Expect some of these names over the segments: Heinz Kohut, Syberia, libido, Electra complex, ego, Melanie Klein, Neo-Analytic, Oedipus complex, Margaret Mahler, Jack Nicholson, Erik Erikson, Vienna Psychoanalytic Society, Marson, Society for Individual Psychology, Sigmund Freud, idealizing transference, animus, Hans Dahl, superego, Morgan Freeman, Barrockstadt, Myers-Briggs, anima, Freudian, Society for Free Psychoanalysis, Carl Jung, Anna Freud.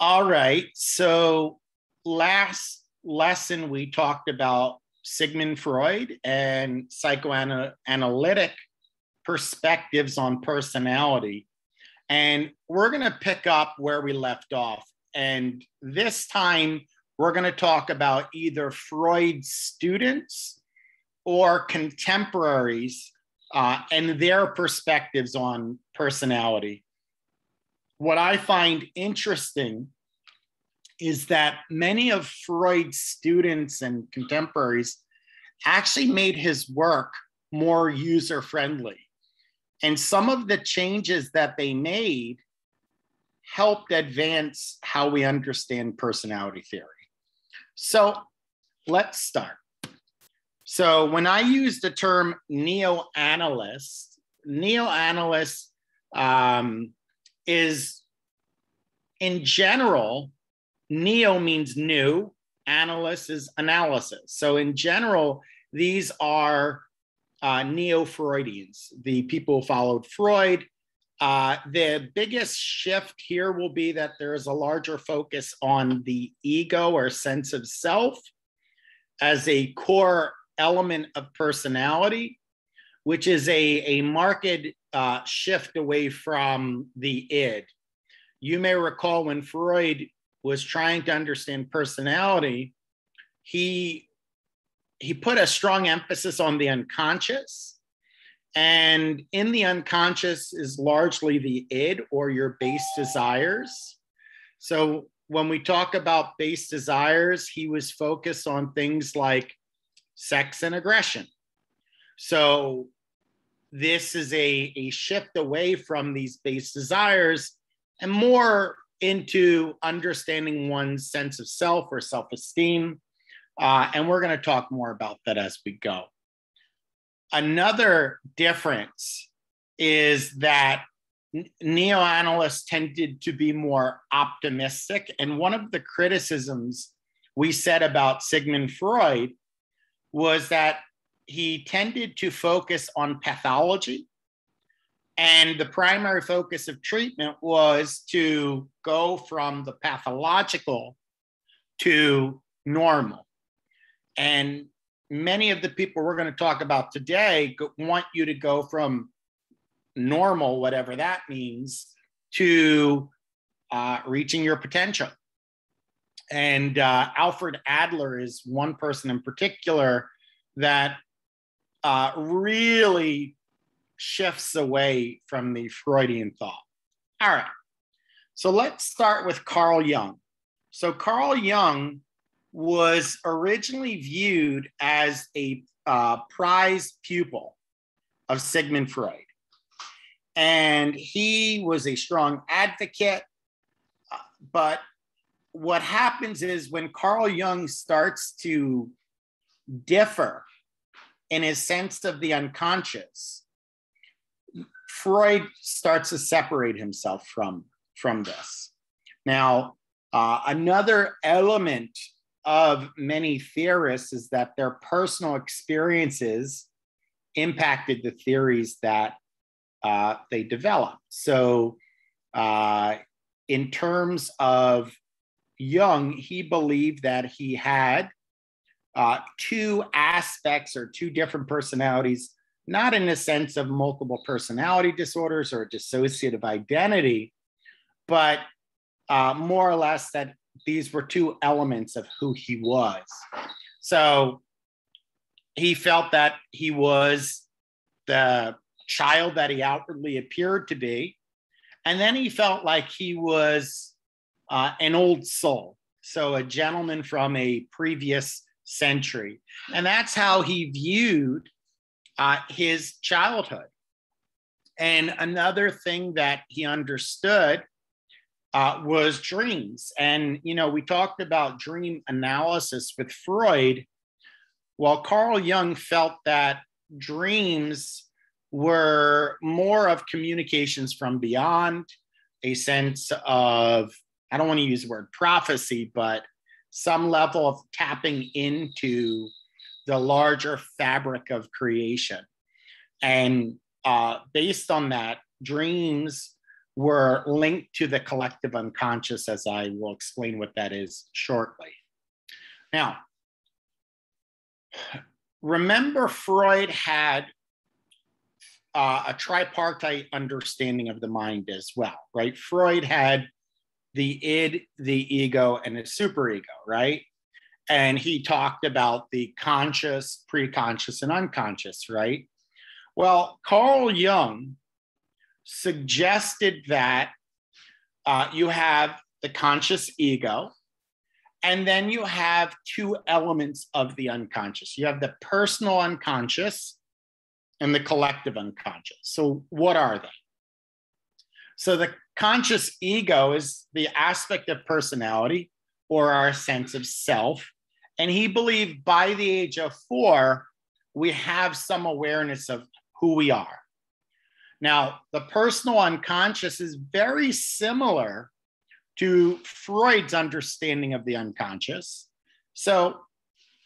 All right, so last lesson we talked about Sigmund Freud and psychoanalytic perspectives on personality. And we're going to pick up where we left off. And this time, we're going to talk about either Freud's students or contemporaries and their perspectives on personality. What I find interesting is that many of Freud's students and contemporaries actually made his work more user-friendly. And some of the changes that they made helped advance how we understand personality theory. So let's start. So when I use the term neo-analyst is, in general, neo means new, analyst is analysis. So in general, these are neo-Freudians, the people who followed Freud. The biggest shift here will be that there is a larger focus on the ego or sense of self as a core element of personality, which is a marked shift away from the id. You may recall when Freud was trying to understand personality, he put a strong emphasis on the unconscious, and in the unconscious is largely the id or your base desires. So when we talk about base desires, he was focused on things like sex and aggression. So this is a shift away from these base desires and more into understanding one's sense of self or self-esteem. And we're going to talk more about that as we go. Another difference is that neo-analysts tended to be more optimistic. And one of the criticisms we said about Sigmund Freud was that he tended to focus on pathology, and the primary focus of treatment was to go from the pathological to normal. And many of the people we're going to talk about today want you to go from normal, whatever that means, to reaching your potential. And Alfred Adler is one person in particular that really shifts away from the Freudian thought. All right, so let's start with Carl Jung. So Carl Jung was originally viewed as a prize pupil of Sigmund Freud. And he was a strong advocate, but what happens is when Carl Jung starts to differ in his sense of the unconscious, Freud starts to separate himself from this. Now, another element of many theorists is that their personal experiences impacted the theories that they developed. So in terms of Jung, he believed that he had two aspects or two different personalities, not in the sense of multiple personality disorders or dissociative identity, but more or less that these were two elements of who he was. So he felt that he was the child that he outwardly appeared to be, and then he felt like he was an old soul, so a gentleman from a previous century. And that's how he viewed his childhood. And another thing that he understood was dreams. And, you know, we talked about dream analysis with Freud, while Carl Jung felt that dreams were more of communications from beyond, a sense of, I don't want to use the word prophecy, but some level of tapping into the larger fabric of creation. And based on that, dreams were linked to the collective unconscious, as I will explain what that is shortly. Now, remember, Freud had a tripartite understanding of the mind as well, right? Freud had the id, the ego, and the superego, right? And he talked about the conscious, preconscious, and unconscious, right? Well, Carl Jung suggested that you have the conscious ego, and then you have two elements of the unconscious. You have the personal unconscious and the collective unconscious. So what are they? So the conscious ego is the aspect of personality or our sense of self. And he believed by the age of 4, we have some awareness of who we are. Now, the personal unconscious is very similar to Freud's understanding of the unconscious. So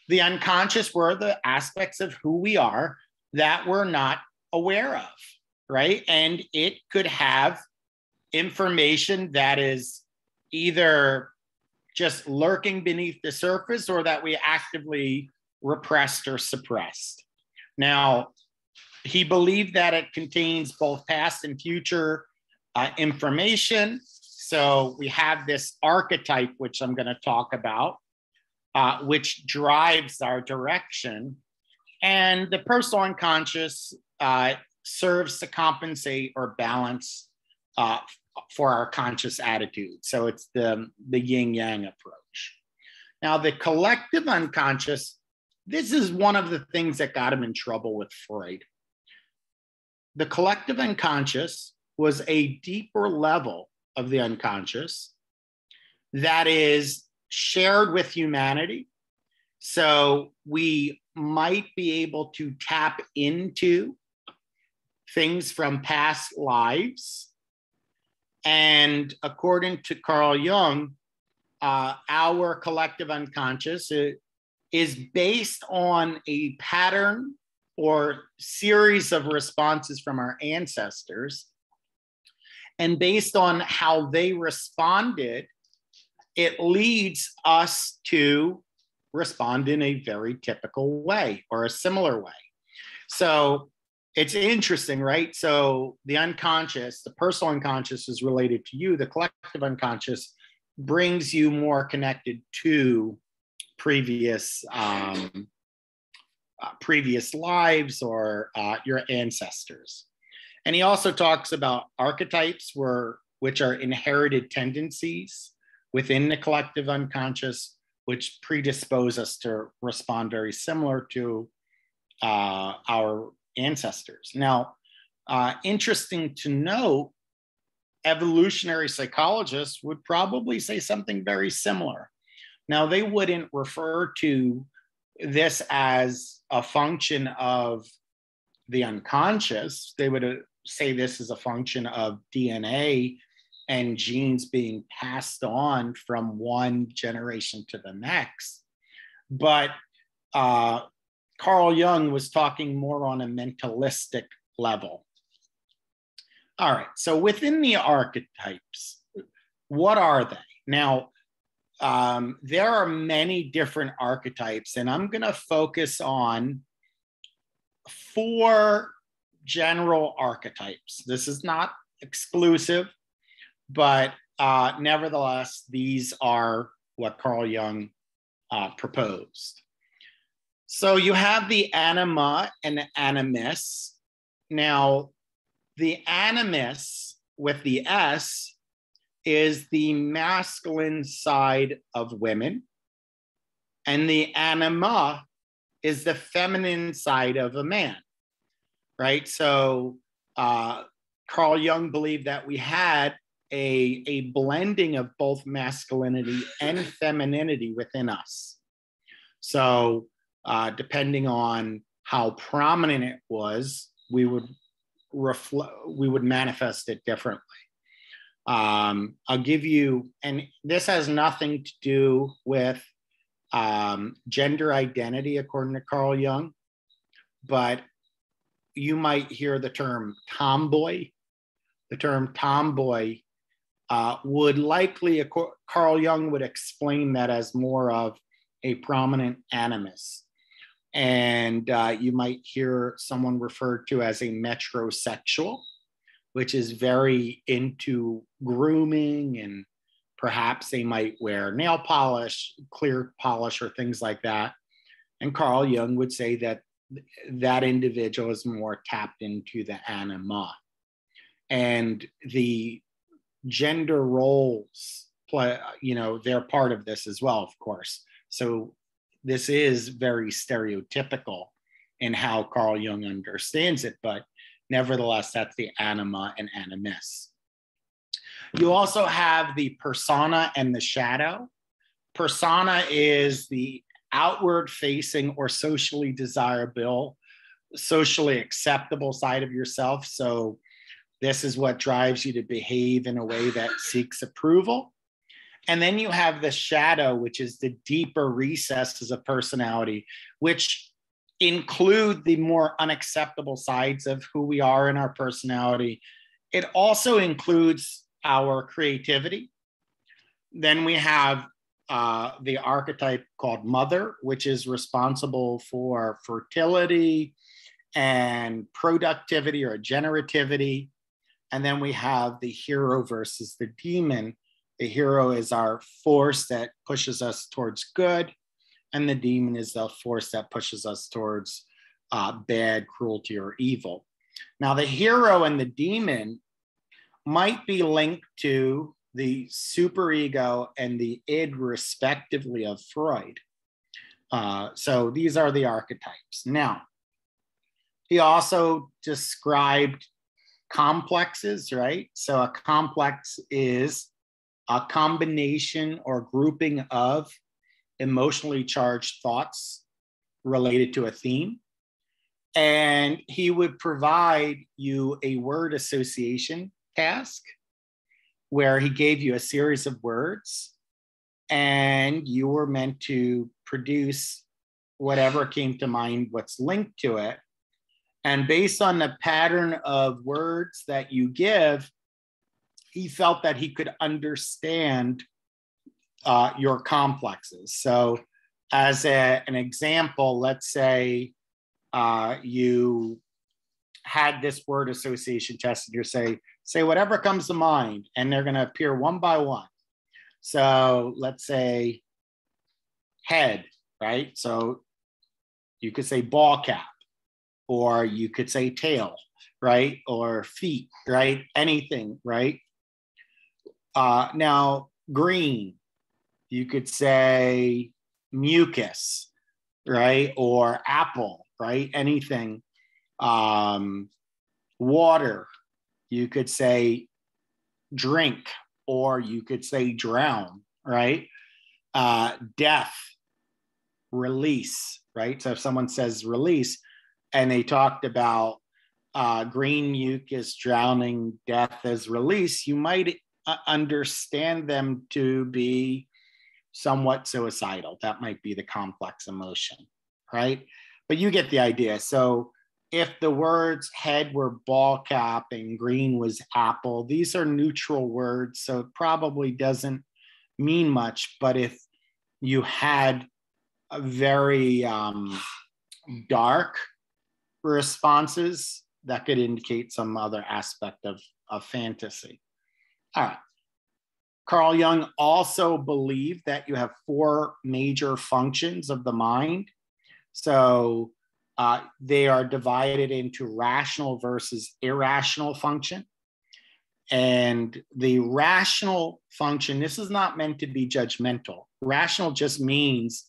the unconscious were the aspects of who we are that we're not aware of, right? And it could have information that is either just lurking beneath the surface or that we actively repressed or suppressed. Now, he believed that it contains both past and future information. So we have this archetype, which I'm going to talk about, which drives our direction. And the personal unconscious serves to compensate or balance for our conscious attitude. So it's the yin-yang approach. Now, the collective unconscious, this is one of the things that got him in trouble with Freud. The collective unconscious was a deeper level of the unconscious that is shared with humanity. So we might be able to tap into things from past lives. And according to Carl Jung, our collective unconscious is based on a pattern or series of responses from our ancestors. And based on how they responded, it leads us to respond in a very typical way or a similar way. So it's interesting, right? So the unconscious, the personal unconscious is related to you. The collective unconscious brings you more connected to previous previous lives or your ancestors. And he also talks about archetypes, which are inherited tendencies within the collective unconscious, which predispose us to respond very similar to our ancestors. Now, interesting to note, evolutionary psychologists would probably say something very similar. Now, they wouldn't refer to this as a function of the unconscious. They would say this is a function of DNA and genes being passed on from one generation to the next. But Carl Jung was talking more on a mentalistic level. All right, so within the archetypes, what are they? Now, there are many different archetypes, and I'm going to focus on 4 general archetypes. This is not exclusive, but nevertheless, these are what Carl Jung proposed. So you have the anima and the animus. Now, the animus with the S is the masculine side of women, and the anima is the feminine side of a man, right? So Carl Jung believed that we had a blending of both masculinity and femininity within us. So depending on how prominent it was, we would manifest it differently. I'll give you, and this has nothing to do with gender identity, according to Carl Jung, but you might hear the term tomboy. the term tomboy would likely, Carl Jung would explain that as more of a prominent animus. And you might hear someone referred to as a metrosexual, which is very into grooming, and perhaps they might wear nail polish, clear polish, or things like that. And Carl Jung would say that that individual is more tapped into the anima. And the gender roles play, you know, they're part of this as well, of course. So this is very stereotypical in how Carl Jung understands it, but nevertheless, that's the anima and animus. You also have the persona and the shadow. Persona is the outward facing or socially desirable, socially acceptable side of yourself. So this is what drives you to behave in a way that seeks approval. And then you have the shadow, which is the deeper recesses of personality, which include the more unacceptable sides of who we are in our personality. It also includes our creativity. Then we have the archetype called mother, which is responsible for fertility and productivity or generativity. And then we have the hero versus the demon. The hero is our force that pushes us towards good, and the demon is the force that pushes us towards bad, cruelty, or evil. Now, the hero and the demon might be linked to the superego and the id, respectively, of Freud. So these are the archetypes. Now, he also described complexes, right? So a complex is a combination or grouping of emotionally charged thoughts related to a theme. And he would provide you a word association task where he gave you a series of words and you were meant to produce whatever came to mind, what's linked to it. And based on the pattern of words that you give, he felt that he could understand your complexes. So as an example, let's say you had this word association test and you say whatever comes to mind, and they're gonna appear one by one. So let's say head, right? So you could say ball cap, or you could say tail, right? Or feet, right? Anything, right? Now, green, you could say mucus, right? Or apple, right? Anything. Water, you could say drink, or you could say drown, right? Death, release, right? So if someone says release, and they talked about green mucus, drowning, death as release, you might understand them to be somewhat suicidal. That might be the complex emotion, right? But you get the idea. So if the words head were ball cap and green was apple, these are neutral words, so it probably doesn't mean much. But if you had a very dark responses, that could indicate some other aspect of fantasy. All right. Carl Jung also believed that you have four major functions of the mind. So they are divided into rational versus irrational function. And the rational function, this is not meant to be judgmental. Rational just means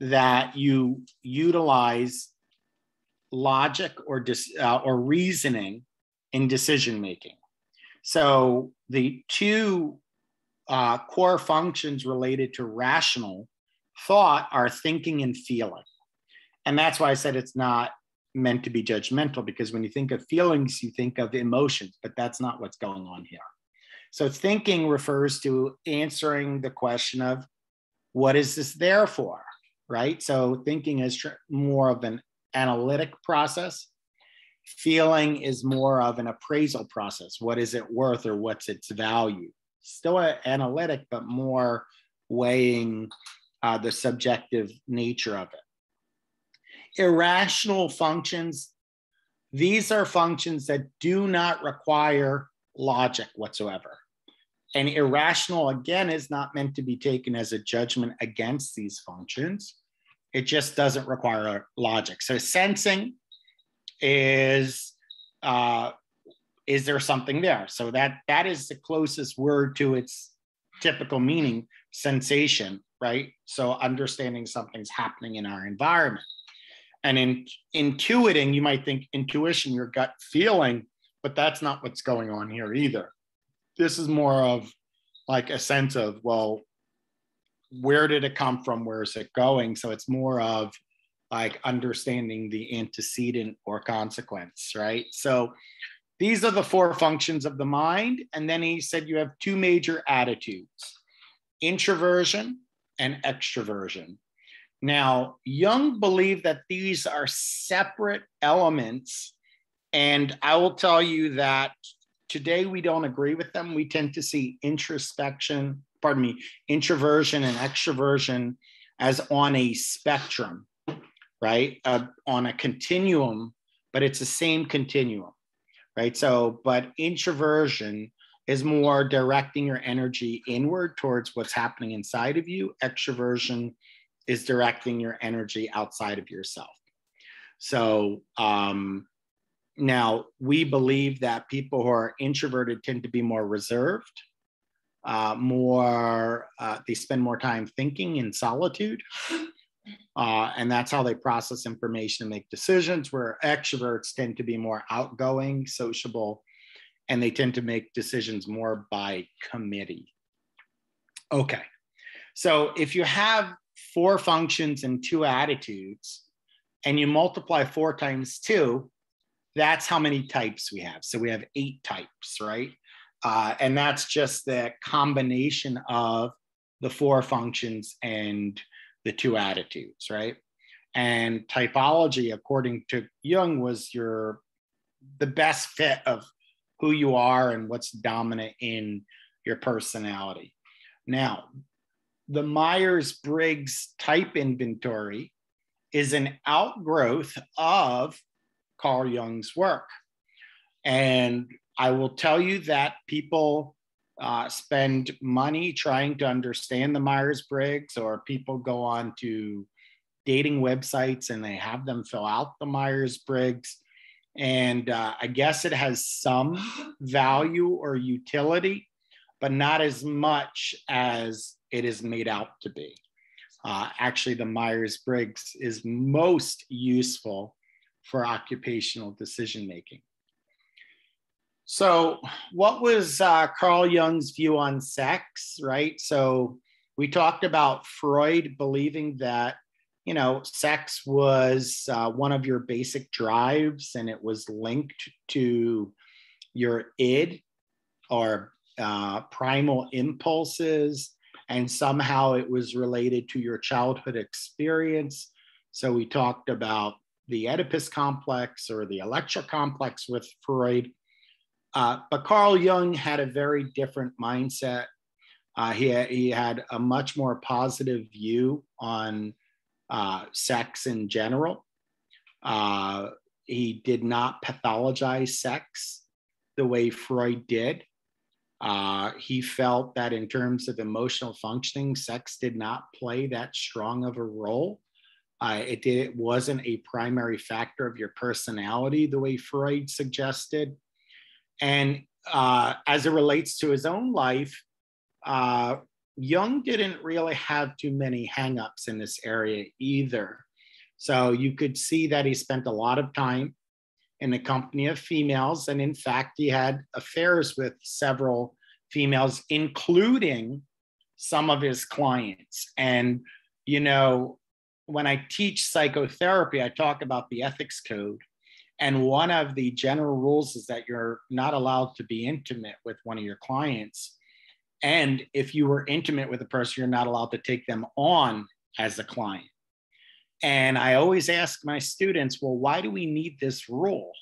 that you utilize logic or reasoning in decision making. So the two core functions related to rational thought are thinking and feeling. And that's why I said it's not meant to be judgmental, because when you think of feelings, you think of emotions, but that's not what's going on here. So thinking refers to answering the question of what is this there for, right? So thinking is more of an analytic process. Feeling is more of an appraisal process. What is it worth or what's its value? Still analytic, but more weighing the subjective nature of it. Irrational functions. These are functions that do not require logic whatsoever. And irrational, again, is not meant to be taken as a judgment against these functions. It just doesn't require logic. So sensing is there something there? So that is the closest word to its typical meaning, sensation, right? So understanding something's happening in our environment. And in intuiting, you might think intuition, your gut feeling, but that's not what's going on here either. This is more of like a sense of, well, where did it come from? Where is it going? So it's more of like understanding the antecedent or consequence, right? So these are the four functions of the mind. And then he said you have two major attitudes, introversion and extroversion. Now, Jung believed that these are separate elements. And I will tell you that today we don't agree with them. We tend to see introversion and extroversion as on a spectrum, right? On a continuum, but it's the same continuum, right? So, but introversion is more directing your energy inward towards what's happening inside of you. Extroversion is directing your energy outside of yourself. So, now, we believe that people who are introverted tend to be more reserved, they spend more time thinking in solitude, and that's how they process information and make decisions, where extroverts tend to be more outgoing, sociable, and they tend to make decisions more by committee. Okay, so if you have four functions and two attitudes, and you multiply 4 times 2, that's how many types we have. So we have 8 types, right? And that's just the combination of the 4 functions and the 2 attitudes, right? And typology, according to Jung, was the best fit of who you are and what's dominant in your personality. Now, the Myers-Briggs type inventory is an outgrowth of Carl Jung's work. And I will tell you that people spend money trying to understand the Myers-Briggs, or people go on to dating websites and they have them fill out the Myers-Briggs. And I guess it has some value or utility, but not as much as it is made out to be. Actually, the Myers-Briggs is most useful for occupational decision-making. So what was Carl Jung's view on sex, right? So we talked about Freud believing that, you know, sex was one of your basic drives and it was linked to your id or primal impulses. And somehow it was related to your childhood experience. So we talked about the Oedipus complex or the Electra complex with Freud. But Carl Jung had a very different mindset. He had a much more positive view on sex in general. He did not pathologize sex the way Freud did. He felt that in terms of emotional functioning, sex did not play that strong of a role. It wasn't a primary factor of your personality the way Freud suggested. And as it relates to his own life, Jung didn't really have too many hangups in this area either. So you could see that he spent a lot of time in the company of females. And in fact, he had affairs with several females, including some of his clients. And, you know, when I teach psychotherapy, I talk about the ethics code. And one of the general rules is that you're not allowed to be intimate with one of your clients. And if you were intimate with a person, you're not allowed to take them on as a client. And I always ask my students, well, why do we need this rule?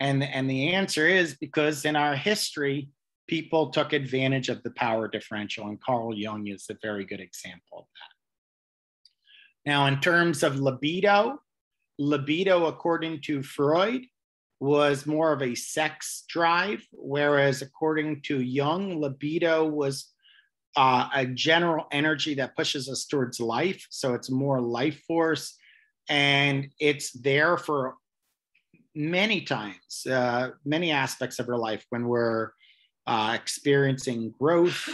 And the answer is because in our history, people took advantage of the power differential, and Carl Jung is a very good example of that. Now, in terms of libido, libido, according to Freud, was more of a sex drive, whereas according to Jung, libido was a general energy that pushes us towards life. So it's more life force, and it's there for many times, many aspects of our life when we're experiencing growth,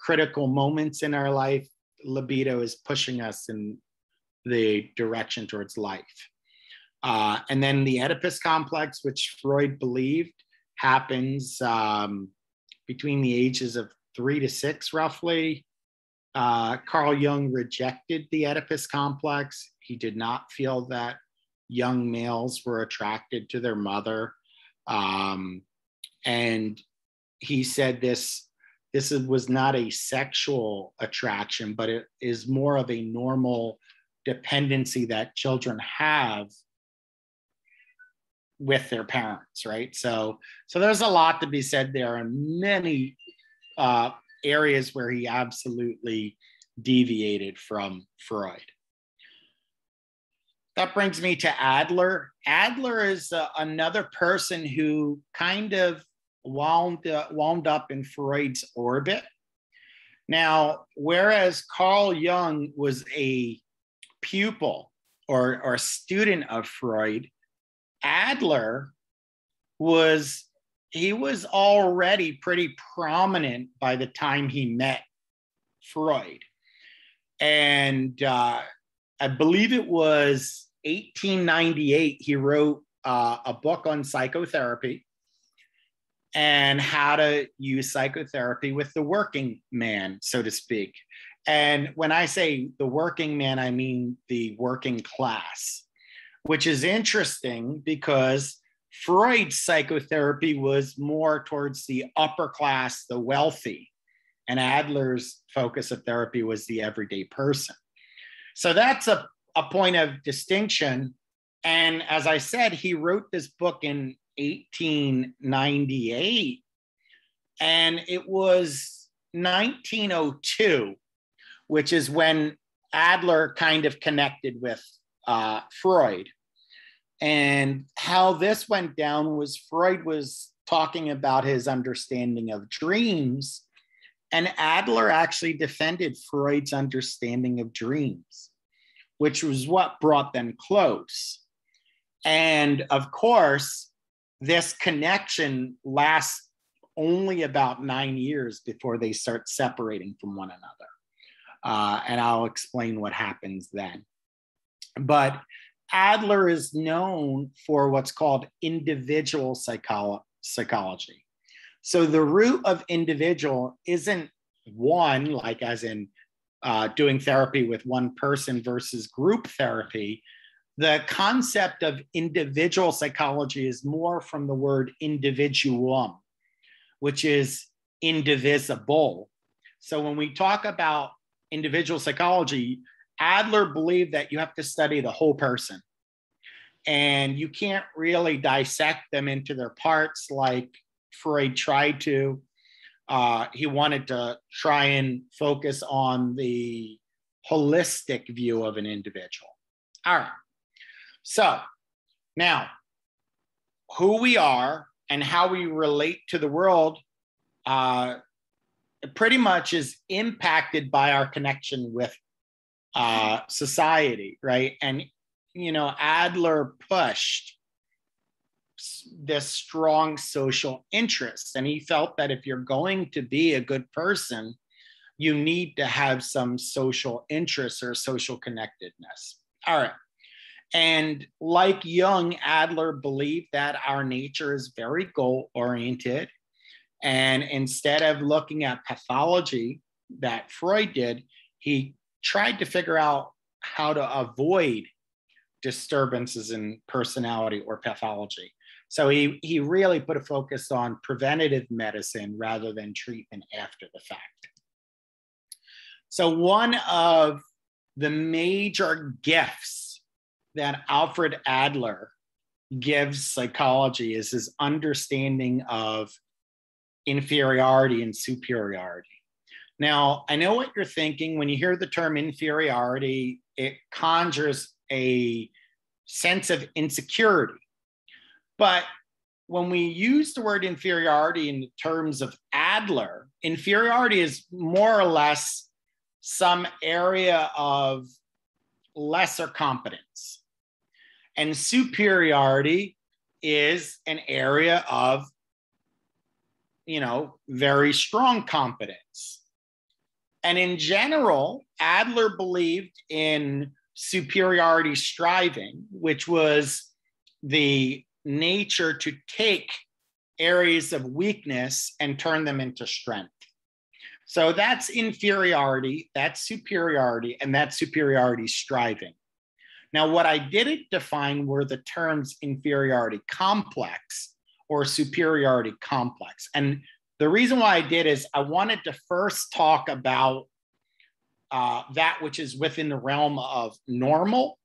critical moments in our life. Libido is pushing us in the direction towards life. And then the Oedipus complex, which Freud believed happens between the ages of 3 to 6, roughly. Carl Jung rejected the Oedipus complex. He did not feel that young males were attracted to their mother. And he said this was not a sexual attraction, but it is more of a normal dependency that children have with their parents, right? So there's a lot to be said there, and many areas where he absolutely deviated from Freud. That brings me to Adler. Adler is another person who kind of wound up in Freud's orbit. Now, whereas Carl Jung was a pupil or student of Freud, Adler was already pretty prominent by the time he met Freud. And I believe it was 1898, he wrote a book on psychotherapy and how to use psychotherapy with the working man, so to speak. And when I say the working man, I mean the working class, which is interesting because Freud's psychotherapy was more towards the upper class, the wealthy, and Adler's focus of therapy was the everyday person. So that's a point of distinction. And as I said, he wrote this book in 1898, and it was 1902, which is when Adler kind of connected with Freud. And how this went down was Freud was talking about his understanding of dreams, and Adler actually defended Freud's understanding of dreams, which was what brought them close. And of course, this connection lasts only about 9 years before they start separating from one another. And I'll explain what happens then. But Adler is known for what's called individual psychology. So the root of individual isn't one, like as in doing therapy with one person versus group therapy. The concept of individual psychology is more from the word individuum, which is indivisible. So when we talk about individual psychology, Adler believed that you have to study the whole person, and you can't really dissect them into their parts like Freud tried to. He wanted to try and focus on the holistic view of an individual. All right. So now, who we are and how we relate to the world pretty much is impacted by our connection with society, right? And, you know, Adler pushed this strong social interest, and he felt that if you're going to be a good person, you need to have some social interest or social connectedness. All right. And like Jung, Adler believed that our nature is very goal-oriented, and instead of looking at pathology that Freud did, he tried to figure out how to avoid disturbances in personality or pathology. So he really put a focus on preventative medicine rather than treatment after the fact. So one of the major gifts that Alfred Adler gives psychology is his understanding of inferiority and superiority. Now, I know what you're thinking. When you hear the term inferiority, it conjures a sense of insecurity. But when we use the word inferiority in terms of Adler, inferiority is more or less some area of lesser competence. And superiority is an area of, you know, very strong competence. And in general, Adler believed in superiority striving, which was the nature to take areas of weakness and turn them into strength. So that's inferiority, that's superiority, and that's superiority striving. Now, what I didn't define were the terms inferiority complex or superiority complex. And the reason why I did is I wanted to first talk about that which is within the realm of normal.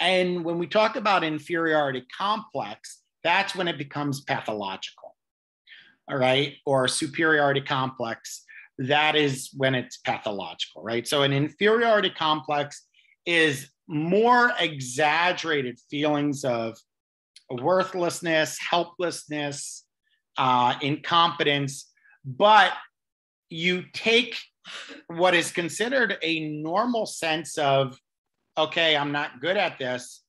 And when we talk about inferiority complex, that's when it becomes pathological, all right? Or superiority complex, that is when it's pathological, right? So an inferiority complex is more exaggerated feelings of worthlessness, helplessness, incompetence, but you take what is considered a normal sense of, okay, I'm not good at this,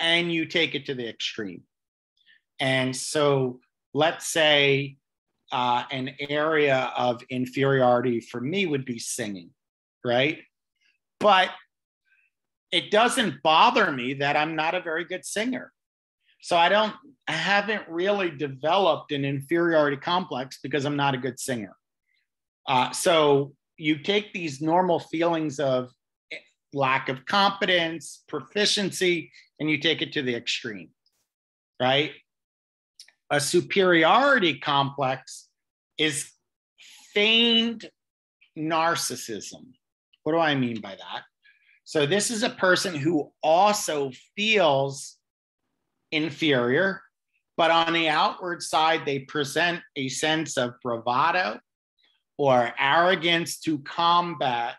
and you take it to the extreme. And so let's say an area of inferiority for me would be singing, right? But it doesn't bother me that I'm not a very good singer. So I haven't really developed an inferiority complex because I'm not a good singer. So you take these normal feelings of lack of competence, proficiency, and you take it to the extreme, right? A superiority complex is feigned narcissism. What do I mean by that? So this is a person who also feels inferior, but on the outward side, they present a sense of bravado or arrogance to combat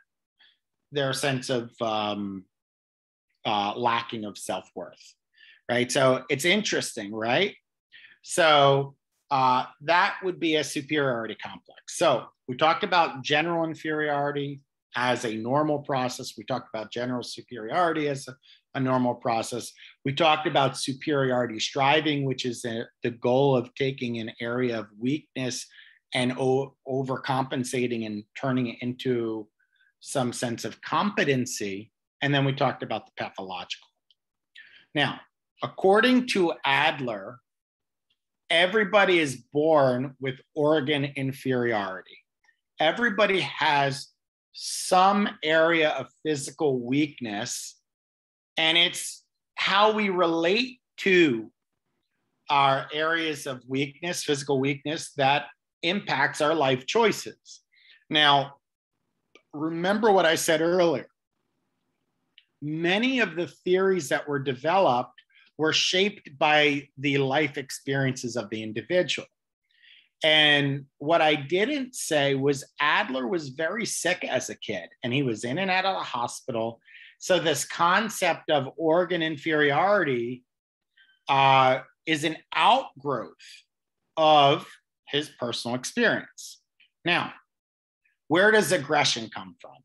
their sense of lacking of self-worth, right? So it's interesting, right? So that would be a superiority complex. So we talked about general inferiority as a normal process. We talked about general superiority as a normal process. We talked about superiority striving, which is the goal of taking an area of weakness and overcompensating and turning it into some sense of competency. And then we talked about the pathological. Now, according to Adler, everybody is born with organ inferiority. Everybody has some area of physical weakness, and it's how we relate to our areas of weakness, physical weakness, that impacts our life choices. Now, remember what I said earlier. Many of the theories that were developed were shaped by the life experiences of the individual. And what I didn't say was Adler was very sick as a kid, and he was in and out of the hospital. So this concept of organ inferiority is an outgrowth of his personal experience. Now, where does aggression come from?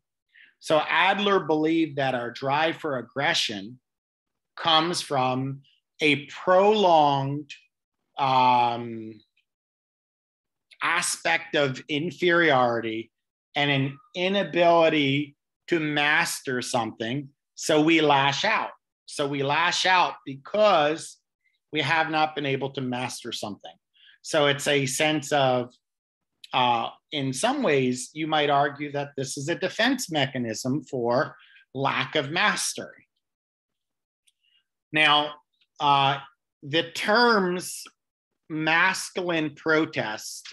So Adler believed that our drive for aggression comes from a prolonged aspect of inferiority and an inability to master something. So we lash out. So we lash out because we have not been able to master something. So it's a sense of, in some ways, you might argue that this is a defense mechanism for lack of mastery. Now, the terms masculine protest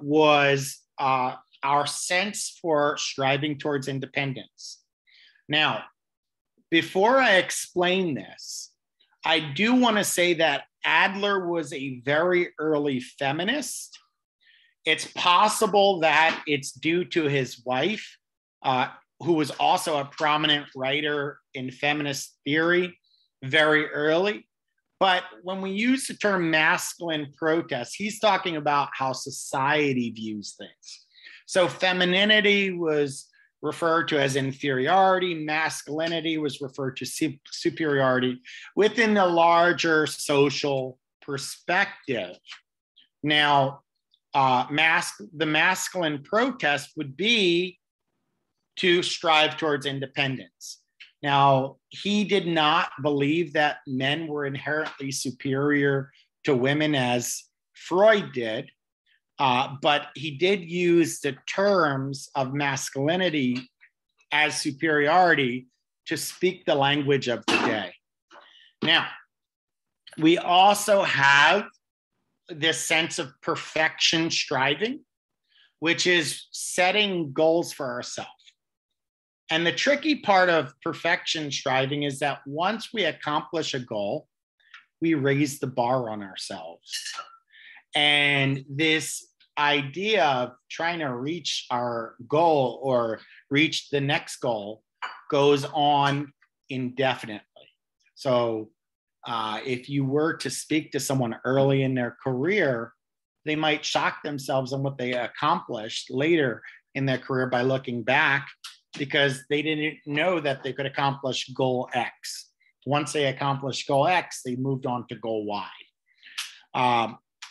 was our sense for striving towards independence. Now, before I explain this, I do want to say that Adler was a very early feminist. It's possible that it's due to his wife, who was also a prominent writer in feminist theory very early. But when we use the term masculine protest, he's talking about how society views things. So femininity was referred to as inferiority, masculinity was referred to superiority within the larger social perspective. Now, the masculine protest would be to strive towards independence. Now, he did not believe that men were inherently superior to women as Freud did, but he did use the terms of masculinity as superiority to speak the language of the day. Now, we also have this sense of perfection striving, which is setting goals for ourselves. And the tricky part of perfection striving is that once we accomplish a goal, we raise the bar on ourselves. And this idea of trying to reach our goal or reach the next goal goes on indefinitely. So if you were to speak to someone early in their career, they might shock themselves on what they accomplished later in their career by looking back, because they didn't know that they could accomplish goal X. Once they accomplished goal X, they moved on to goal Y.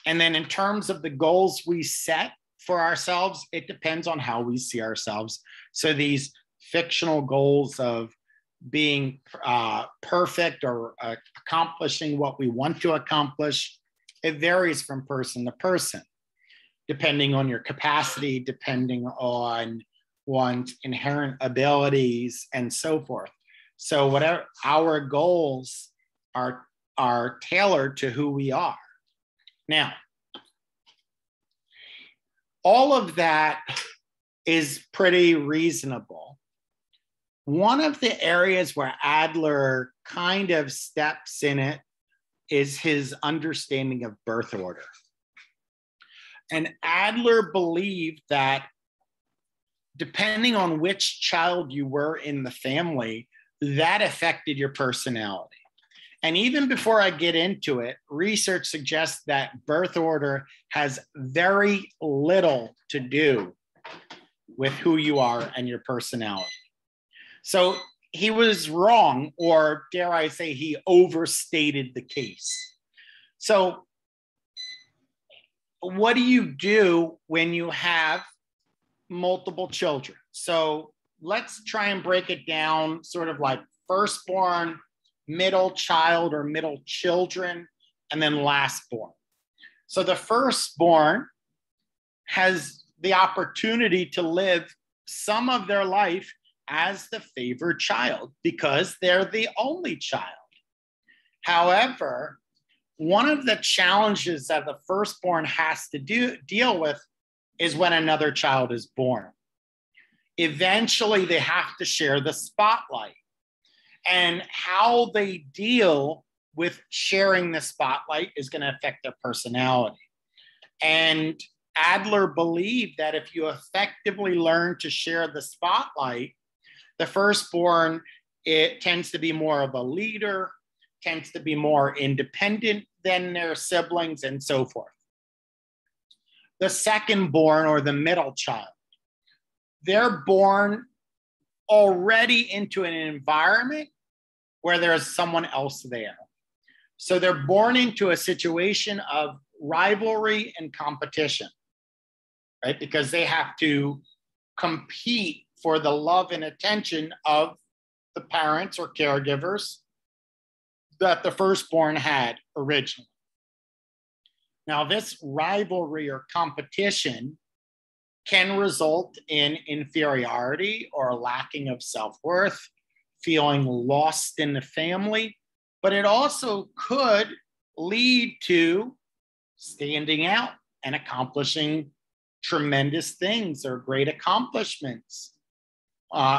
And then in terms of the goals we set for ourselves, it depends on how we see ourselves. So these fictional goals of being perfect or accomplishing what we want to accomplish, it varies from person to person, depending on your capacity, depending on one's inherent abilities and so forth. So whatever our goals are tailored to who we are. Now, all of that is pretty reasonable. One of the areas where Adler kind of steps in it is his understanding of birth order. And Adler believed that depending on which child you were in the family, that affected your personality. And even before I get into it, research suggests that birth order has very little to do with who you are and your personality. So he was wrong, or dare I say, he overstated the case. So what do you do when you have multiple children? So let's try and break it down sort of like firstborn, middle child or middle children, and then lastborn. So the firstborn has the opportunity to live some of their life as the favored child because they're the only child. However, one of the challenges that the firstborn has to deal with is when another child is born. Eventually, they have to share the spotlight. And how they deal with sharing the spotlight is going to affect their personality. And Adler believed that if you effectively learn to share the spotlight, the firstborn, it tends to be more of a leader, tends to be more independent than their siblings, and so forth. The secondborn, or the middle child, they're born already into an environment where there is someone else there. So they're born into a situation of rivalry and competition, right? Because they have to compete for the love and attention of the parents or caregivers that the firstborn had originally. Now, this rivalry or competition can result in inferiority or lacking of self-worth, feeling lost in the family, but it also could lead to standing out and accomplishing tremendous things or great accomplishments.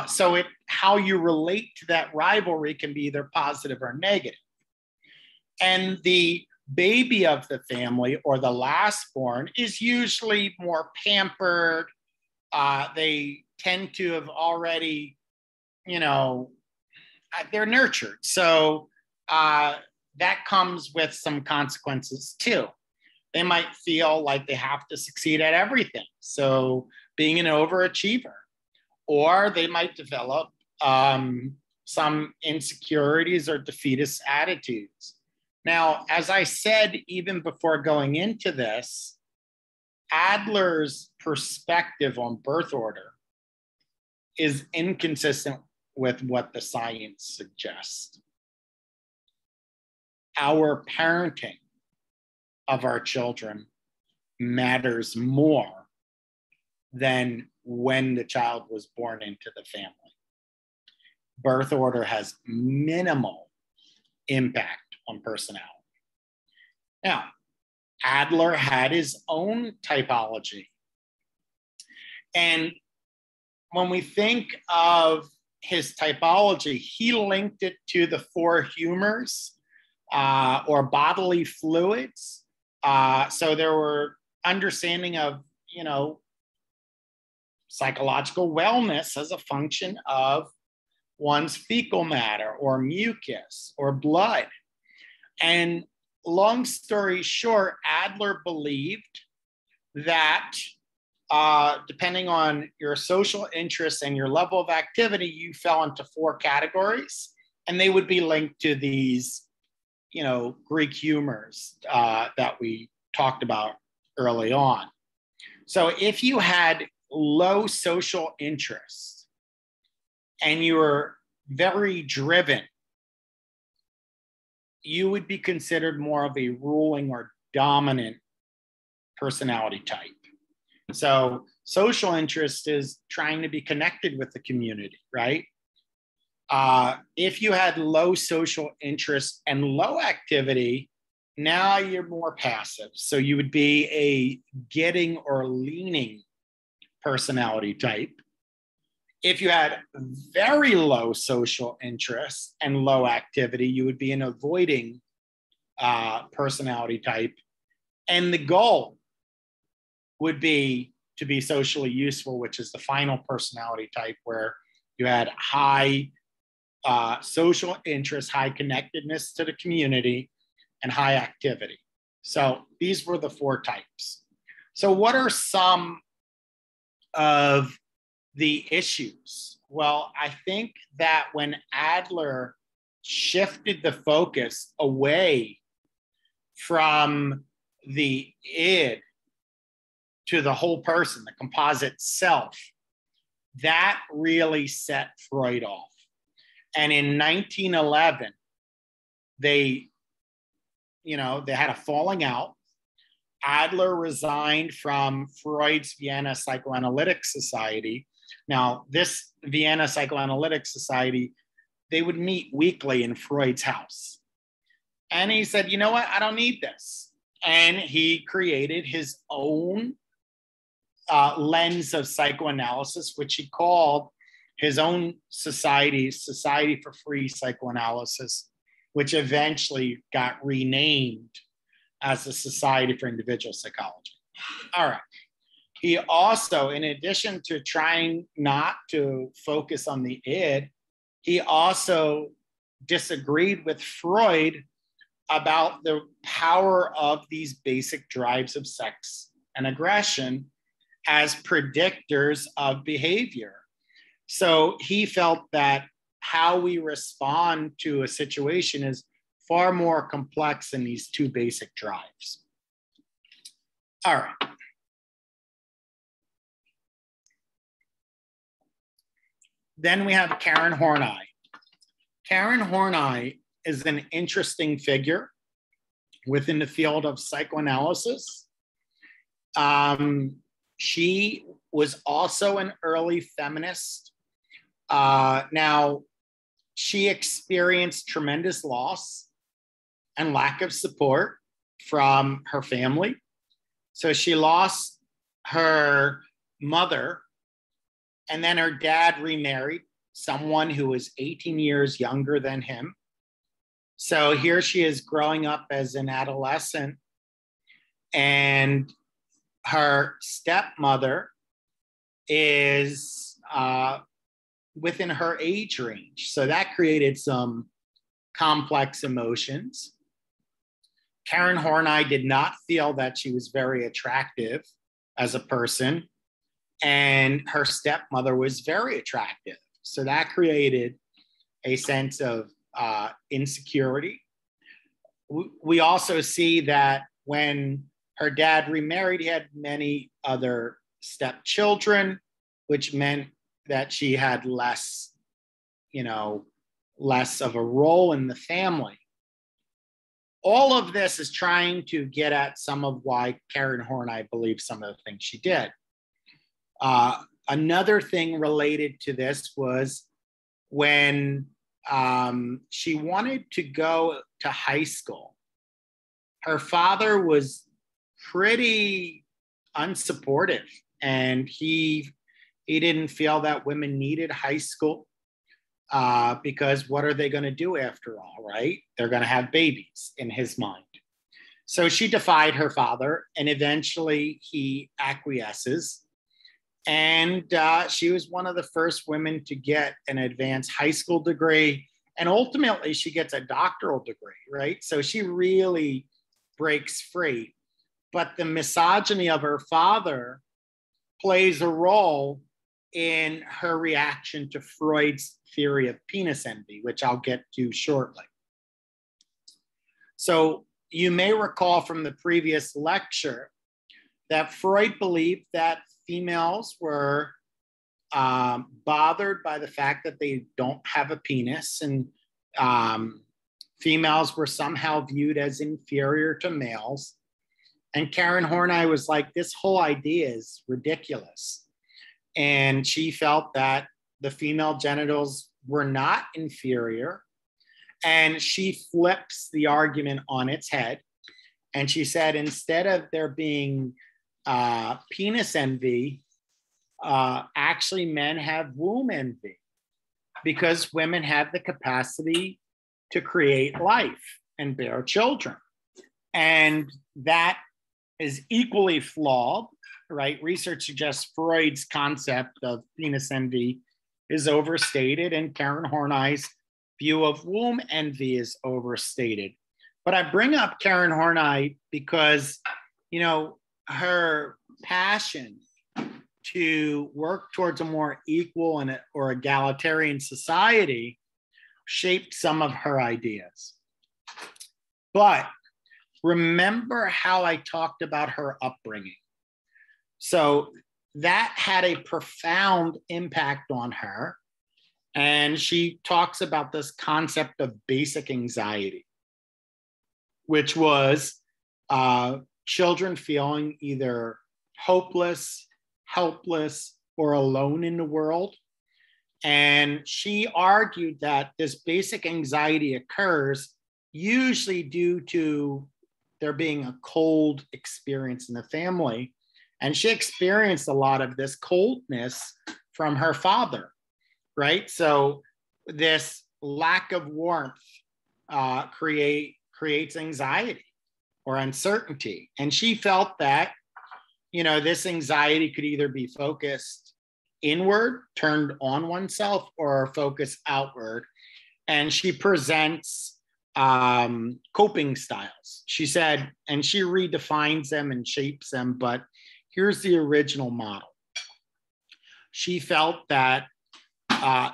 So how you relate to that rivalry can be either positive or negative. And the baby of the family, or the last born, is usually more pampered. They tend to have already, you know, they're nurtured. So that comes with some consequences too. They might feel like they have to succeed at everything. So being an overachiever, or they might develop some insecurities or defeatist attitudes. Now, as I said, even before going into this, Adler's perspective on birth order is inconsistent with what the science suggests. Our parenting of our children matters more than when the child was born into the family. Birth order has minimal impact on personality. Now, Adler had his own typology. And when we think of his typology, he linked it to the four humors or bodily fluids. So there were understanding of, you know, psychological wellness as a function of one's fecal matter or mucus or blood. And long story short, Adler believed that depending on your social interests and your level of activity, you fell into four categories, and they would be linked to these, you know, Greek humors that we talked about early on. So if you had low social interests and you were very driven, you would be considered more of a ruling or dominant personality type. So social interest is trying to be connected with the community, right? If you had low social interest and low activity, now you're more passive. So you would be a getting or leaning personality type. If you had very low social interest and low activity, you would be an avoiding personality type. And the goal would be to be socially useful, which is the final personality type, where you had high social interest, high connectedness to the community, and high activity. So these were the four types. So what are some of the issues? Well, I think that when Adler shifted the focus away from the id to the whole person, the composite self, that really set Freud off. And in 1911, they had a falling out. Adler resigned from Freud's Vienna Psychoanalytic Society. Now, this Vienna Psychoanalytic Society, they would meet weekly in Freud's house. And he said, you know what, I don't need this. And he created his own lens of psychoanalysis, which he called his own society, Society for Free Psychoanalysis, which eventually got renamed as the Society for Individual Psychology. All right. He also, in addition to trying not to focus on the id, he also disagreed with Freud about the power of these basic drives of sex and aggression as predictors of behavior. So he felt that how we respond to a situation is far more complex than these two basic drives. All right. Then we have Karen Horney. Karen Horney is an interesting figure within the field of psychoanalysis. She was also an early feminist. Now, she experienced tremendous loss and lack of support from her family. So she lost her mother, and then her dad remarried someone who was 18 years younger than him. So here she is growing up as an adolescent, and her stepmother is within her age range. So that created some complex emotions. Karen Horney did not feel that she was very attractive as a person, and her stepmother was very attractive. So that created a sense of insecurity. We also see that when her dad remarried, he had many other stepchildren, which meant that she had less, less of a role in the family. All of this is trying to get at some of why Karen Horney believed some of the things she did. Another thing related to this was when she wanted to go to high school. Her father was pretty unsupportive, and he didn't feel that women needed high school because what are they going to do after all, right? They're going to have babies in his mind. So she defied her father, and eventually he acquiesces. And she was one of the first women to get an advanced high school degree. And ultimately she gets a doctoral degree, right? So she really breaks free. But the misogyny of her father plays a role in her reaction to Freud's theory of penis envy, which I'll get to shortly. So you may recall from the previous lecture that Freud believed that females were bothered by the fact that they don't have a penis, and females were somehow viewed as inferior to males. And Karen Horney was like, this whole idea is ridiculous. And she felt that the female genitals were not inferior. And she flips the argument on its head. And she said, instead of there being penis envy, actually men have womb envy, because women have the capacity to create life and bear children. And that is equally flawed, right? Research suggests Freud's concept of penis envy is overstated, and Karen Horney's view of womb envy is overstated. But I bring up Karen Horney because, her passion to work towards a more equal or egalitarian society shaped some of her ideas. But remember how I talked about her upbringing. So that had a profound impact on her. And she talks about this concept of basic anxiety, which was children feeling either hopeless, helpless, or alone in the world. And she argued that this basic anxiety occurs usually due to there being a cold experience in the family. And she experienced a lot of this coldness from her father, right? So this lack of warmth creates anxiety or uncertainty. And she felt that, this anxiety could either be focused inward, turned on oneself, or focused outward. And she presents coping styles, she said, and she redefines them and shapes them, but here's the original model. She felt that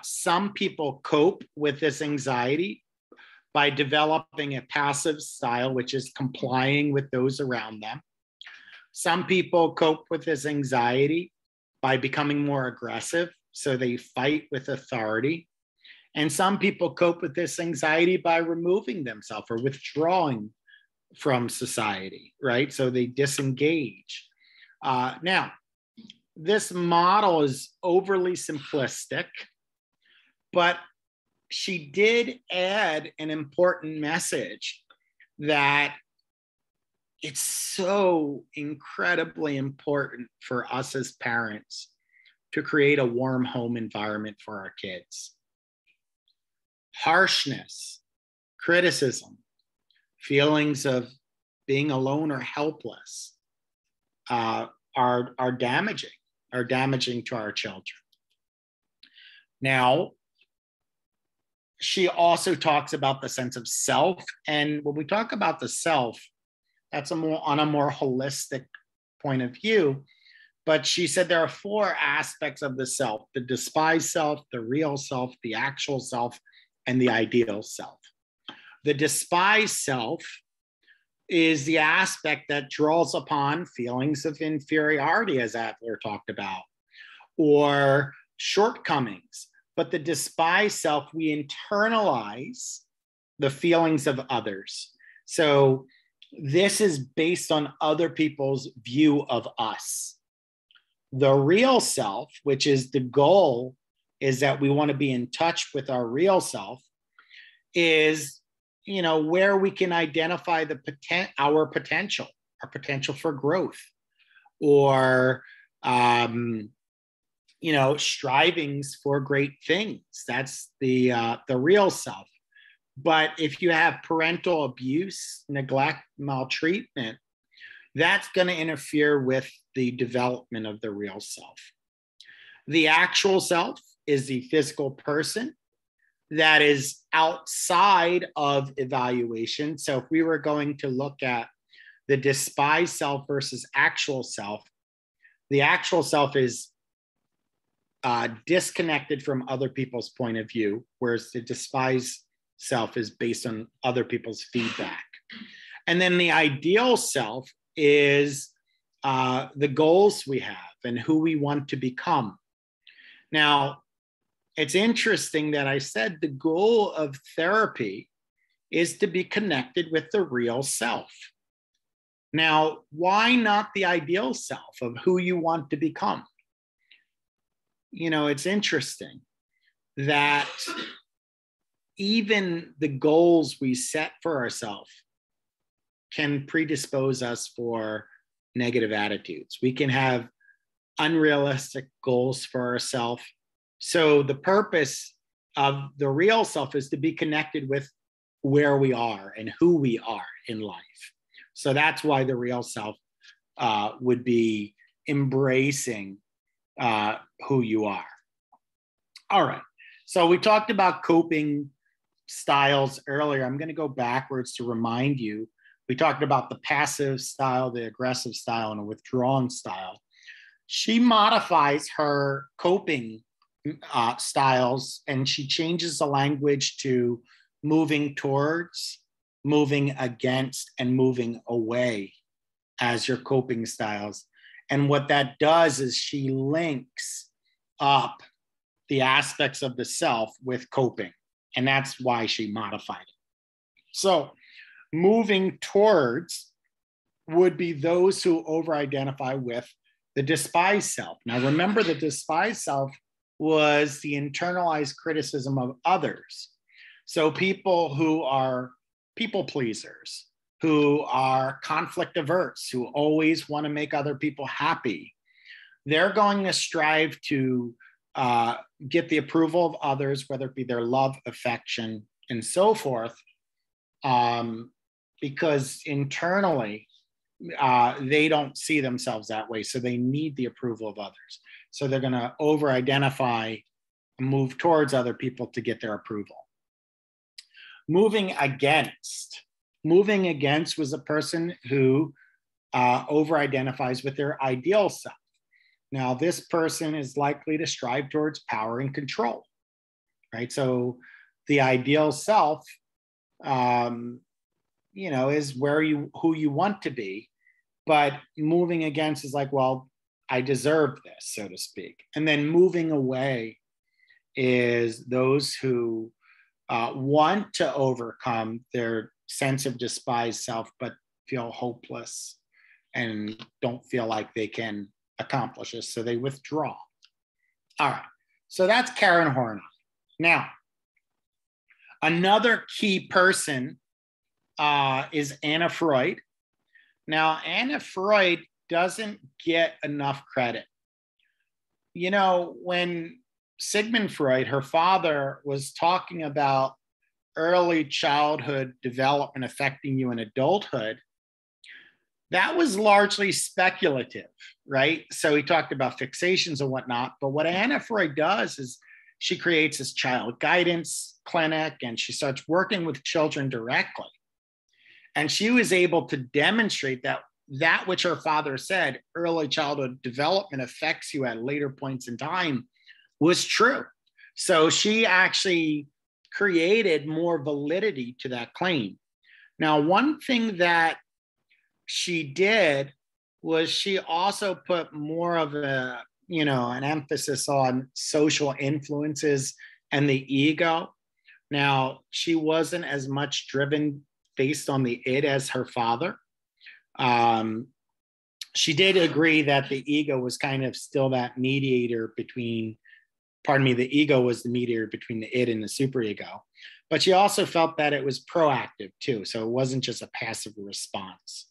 some people cope with this anxiety by developing a passive style, which is complying with those around them. Some people cope with this anxiety by becoming more aggressive, so they fight with authority. And some people cope with this anxiety by removing themselves or withdrawing from society, right? So they disengage. Now, this model is overly simplistic, but she did add an important message that it's so incredibly important for us as parents to create a warm home environment for our kids. Harshness, criticism, feelings of being alone or helpless are damaging to our children. Now, she also talks about the sense of self. And when we talk about the self, that's on a more holistic point of view. But she said there are four aspects of the self: the despised self, the real self, the actual self, and the ideal self. The despised self is the aspect that draws upon feelings of inferiority, as Adler talked about, or shortcomings. But the despised self, we internalize the feelings of others. So this is based on other people's view of us. The real self, which is the goal, is that we want to be in touch with our real self, is, you know, where we can identify our potential for growth, or you know, strivings for great things. That's the real self. But if you have parental abuse, neglect, maltreatment, that's going to interfere with the development of the real self. The actual self is the physical person that is outside of evaluation. So if we were going to look at the despised self versus actual self, the actual self is disconnected from other people's point of view, whereas the despised self is based on other people's feedback. And then the ideal self is the goals we have and who we want to become. Now, it's interesting that I said the goal of therapy is to be connected with the real self. Now, why not the ideal self of who you want to become? You know, it's interesting that even the goals we set for ourselves can predispose us for negative attitudes. We can have unrealistic goals for ourselves. So the purpose of the real self is to be connected with where we are and who we are in life. So that's why the real self would be embracing who you are. All right. So we talked about coping styles earlier. I'm going to go backwards to remind you. We talked about the passive style, the aggressive style, and a withdrawing style. She modifies her coping styles, and she changes the language to moving towards, moving against, and moving away as your coping styles. And what that does is she links up the aspects of the self with coping. And that's why she modified it. So moving towards would be those who over-identify with the despised self. Now, remember, the despised self was the internalized criticism of others. So people who are people pleasers, who are conflict averse, who always want to make other people happy. They're going to strive to get the approval of others, whether it be their love, affection, and so forth, because internally, they don't see themselves that way, so they need the approval of others. So they're going to over-identify, move towards other people to get their approval. Moving against. Moving against was a person who over-identifies with their ideal self. Now, this person is likely to strive towards power and control, right? So the ideal self, you know, is who you want to be, but moving against is like, well, I deserve this, so to speak. And then moving away is those who want to overcome their sense of despised self, but feel hopeless and don't feel like they can accomplish this, so they withdraw. All right, so that's Karen Horney. Now, another key person is Anna Freud. Now, Anna Freud doesn't get enough credit. You know, when Sigmund Freud, her father, was talking about early childhood development affecting you in adulthood, that was largely speculative, right? So he talked about fixations and whatnot, but what Anna Freud does is she creates this child guidance clinic and she starts working with children directly. And she was able to demonstrate that that which her father said, early childhood development affects you at later points in time, was true. So she actually created more validity to that claim. Now, one thing that she did was she also put more of a, you know, an emphasis on social influences and the ego. Now, she wasn't as much driven based on the id as her father. She did agree that the ego was kind of still that mediator between, pardon me, the ego was the mediator between the id and the superego. But she also felt that it was proactive too. So it wasn't just a passive response.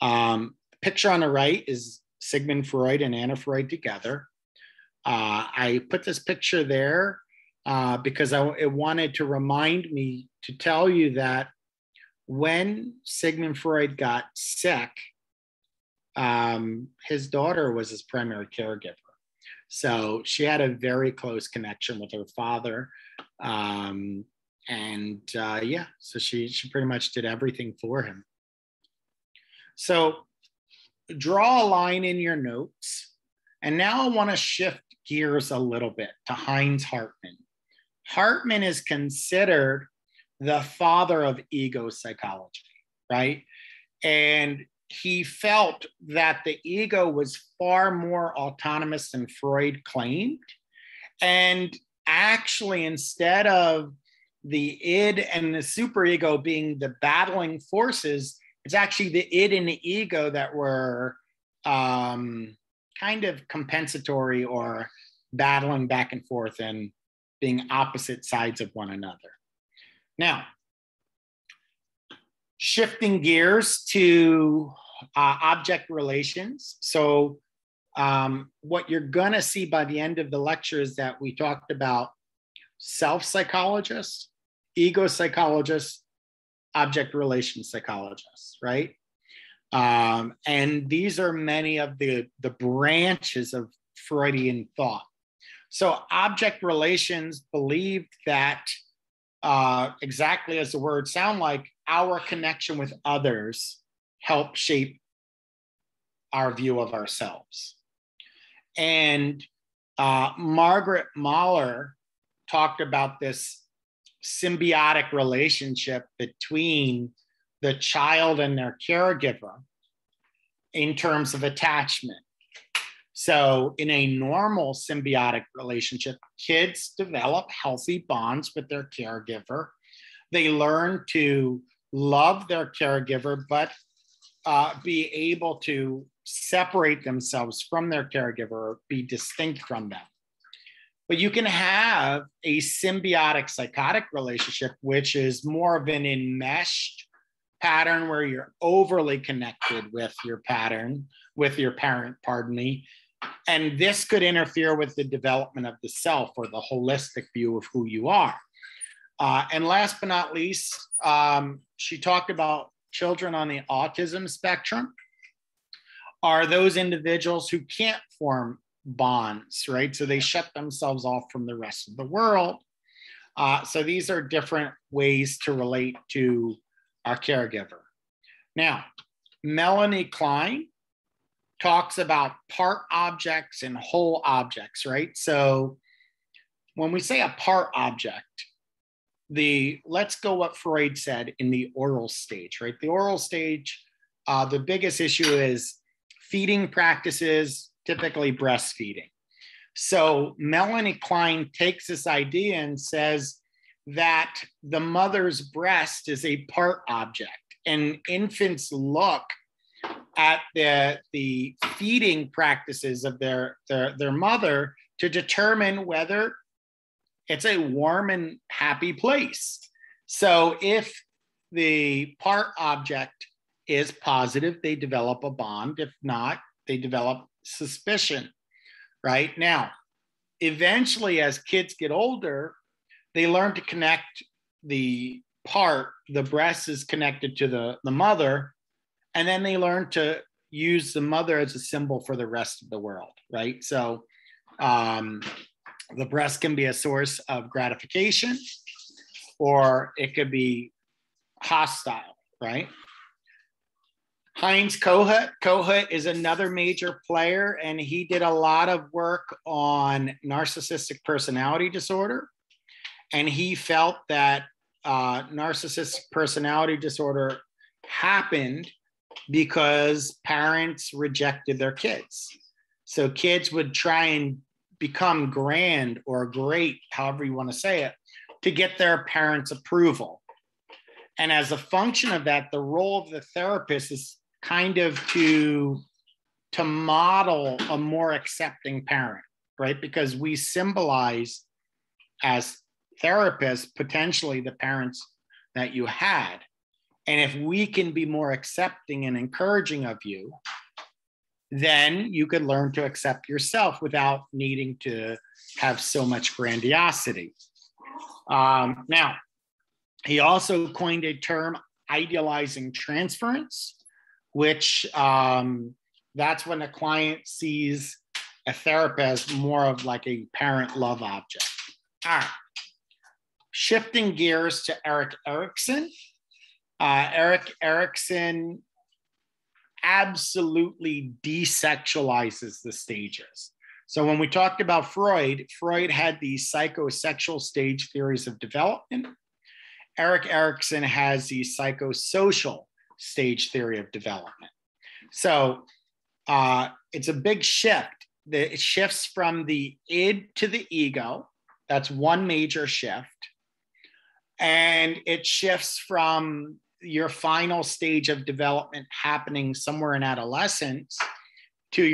The picture on the right is Sigmund Freud and Anna Freud together. I put this picture there because it wanted to remind me to tell you that when Sigmund Freud got sick, his daughter was his primary caregiver. So she had a very close connection with her father. Yeah, so she pretty much did everything for him. So draw a line in your notes. And now I want to shift gears a little bit to Heinz Hartman. Hartman is considered the father of ego psychology, right? And he felt that the ego was far more autonomous than Freud claimed. And actually, instead of the id and the superego being the battling forces, it's actually the id and the ego that were kind of compensatory or battling back and forth and being opposite sides of one another. Now, shifting gears to object relations. So what you're going to see by the end of the lecture is that we talked about self-psychologists, ego psychologists, object relation psychologists, right? And these are many of the branches of Freudian thought. So object relations believed that exactly as the words sound like, our connection with others help shape our view of ourselves. And Margaret Mahler talked about this symbiotic relationship between the child and their caregiver in terms of attachment. So in a normal symbiotic relationship, kids develop healthy bonds with their caregiver. They learn to love their caregiver, but be able to separate themselves from their caregiver, or be distinct from them. But you can have a symbiotic psychotic relationship, which is more of an enmeshed pattern where you're overly connected with your parent, pardon me. And this could interfere with the development of the self or the holistic view of who you are. And last but not least, she talked about children on the autism spectrum are those individuals who can't form bonds, right? So they shut themselves off from the rest of the world. So these are different ways to relate to our caregiver. Now, Melanie Klein talks about part objects and whole objects, right? So when we say a part object, let's go what Freud said in the oral stage, right? The oral stage, the biggest issue is feeding practices, typically breastfeeding. So Melanie Klein takes this idea and says that the mother's breast is a part object, and infants look at the feeding practices of their mother to determine whether it's a warm and happy place. So if the part object is positive, they develop a bond. If not, they develop suspicion, right? Now, eventually, as kids get older, they learn to connect the part, the breast is connected to the mother, and then they learn to use the mother as a symbol for the rest of the world, right? So the breast can be a source of gratification, or it could be hostile, right? Heinz Kohut. Kohut is another major player, and he did a lot of work on narcissistic personality disorder. And he felt that narcissistic personality disorder happened because parents rejected their kids. So kids would try and become grand or great, however you want to say it, to get their parents' approval. And as a function of that, the role of the therapist is kind of to model a more accepting parent, right? Because we symbolize as therapists potentially the parents that you had. And if we can be more accepting and encouraging of you, then you could learn to accept yourself without needing to have so much grandiosity. Now, he also coined a term, idealizing transference, which that's when a client sees a therapist more of like a parent love object. All right, shifting gears to Erik Erikson. Erik Erikson absolutely desexualizes the stages. So when we talked about Freud, Freud had the psychosexual stage theories of development. Erik Erikson has the psychosocial stage theory of development. So it's a big shift. It shifts from the id to the ego. That's one major shift. And it shifts from your final stage of development happening somewhere in adolescence to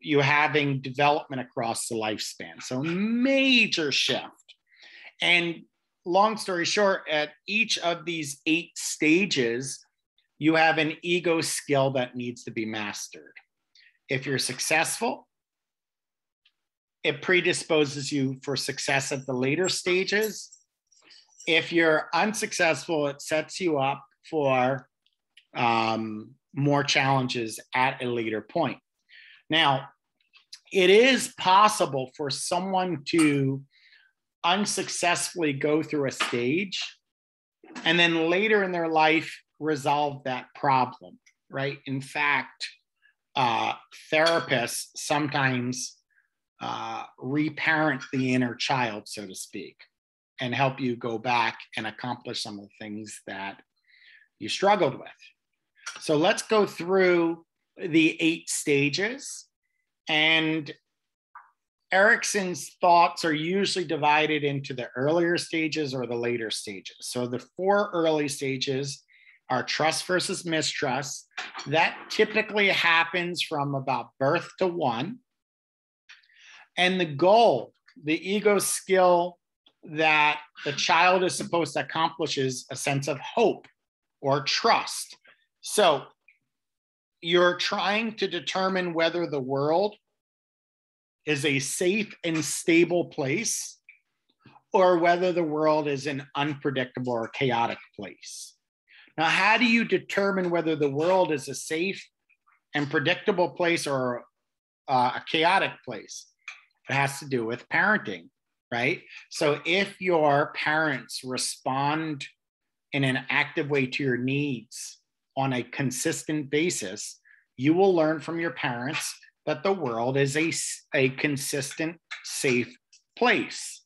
you having development across the lifespan. So major shift. And long story short, at each of these 8 stages, you have an ego skill that needs to be mastered. If you're successful, it predisposes you for success at the later stages. If you're unsuccessful, it sets you up for more challenges at a later point. Now, it is possible for someone to unsuccessfully go through a stage and then later in their life resolve that problem, right? In fact, therapists sometimes reparent the inner child, so to speak, and help you go back and accomplish some of the things that you struggled with. So let's go through the 8 stages, and Erikson's thoughts are usually divided into the earlier stages or the later stages. So the 4 early stages are trust versus mistrust. That typically happens from about birth to 1. And the goal, the ego skill that the child is supposed to accomplish, is a sense of hope or trust. So you're trying to determine whether the world is a safe and stable place, or whether the world is an unpredictable or chaotic place. Now, how do you determine whether the world is a safe and predictable place or a chaotic place? It has to do with parenting, right? So if your parents respond in an active way to your needs on a consistent basis, you will learn from your parents that the world is a consistent, safe place.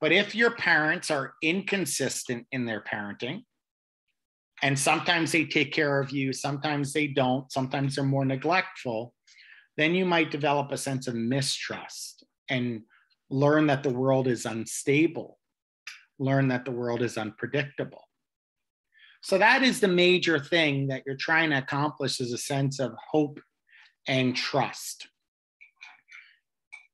But if your parents are inconsistent in their parenting, and sometimes they take care of you, sometimes they don't, sometimes they're more neglectful, then you might develop a sense of mistrust and learn that the world is unstable, learn that the world is unpredictable. So that is the major thing that you're trying to accomplish, is a sense of hope and trust.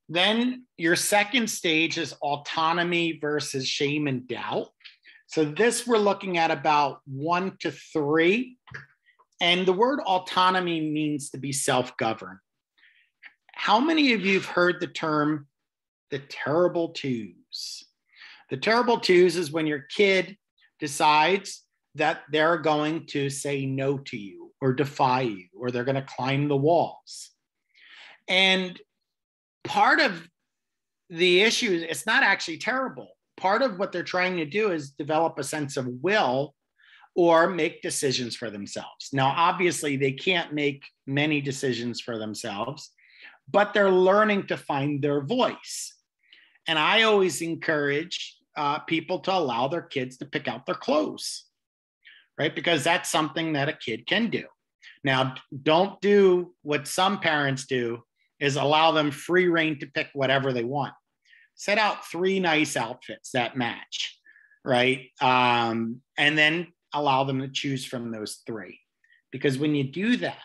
Then your second stage is autonomy versus shame and doubt. So this we're looking at about 1 to 3. And the word autonomy means to be self-governed. How many of you have heard the term the terrible twos? The terrible twos is when your kid decides that they're going to say no to you or defy you, or they're going to climb the walls. And part of the issue, it's not actually terrible. Part of what they're trying to do is develop a sense of will or make decisions for themselves. Now, obviously, they can't make many decisions for themselves, but they're learning to find their voice. And I always encourage people to allow their kids to pick out their clothes, right? Because that's something that a kid can do. Now, don't do what some parents do, is allow them free rein to pick whatever they want. Set out three nice outfits that match, right? And then allow them to choose from those three. Because when you do that,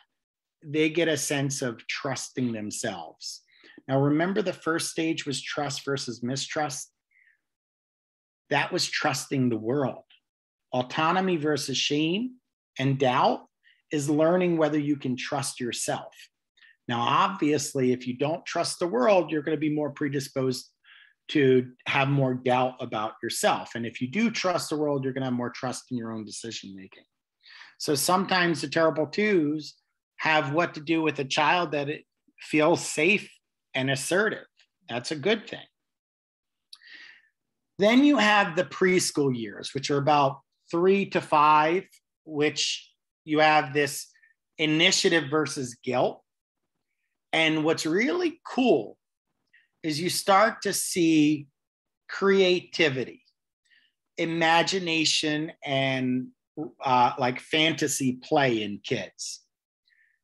they get a sense of trusting themselves. Now, remember the first stage was trust versus mistrust? That was trusting the world. Autonomy versus shame and doubt is learning whether you can trust yourself. Now, obviously, if you don't trust the world, you're going to be more predisposed to have more doubt about yourself. And if you do trust the world, you're going to have more trust in your own decision-making. So sometimes the terrible twos have what to do with a child that it feels safe and assertive. That's a good thing. Then you have the preschool years, which are about 3 to 5, which you have this initiative versus guilt. And what's really cool is you start to see creativity, imagination, and like fantasy play in kids.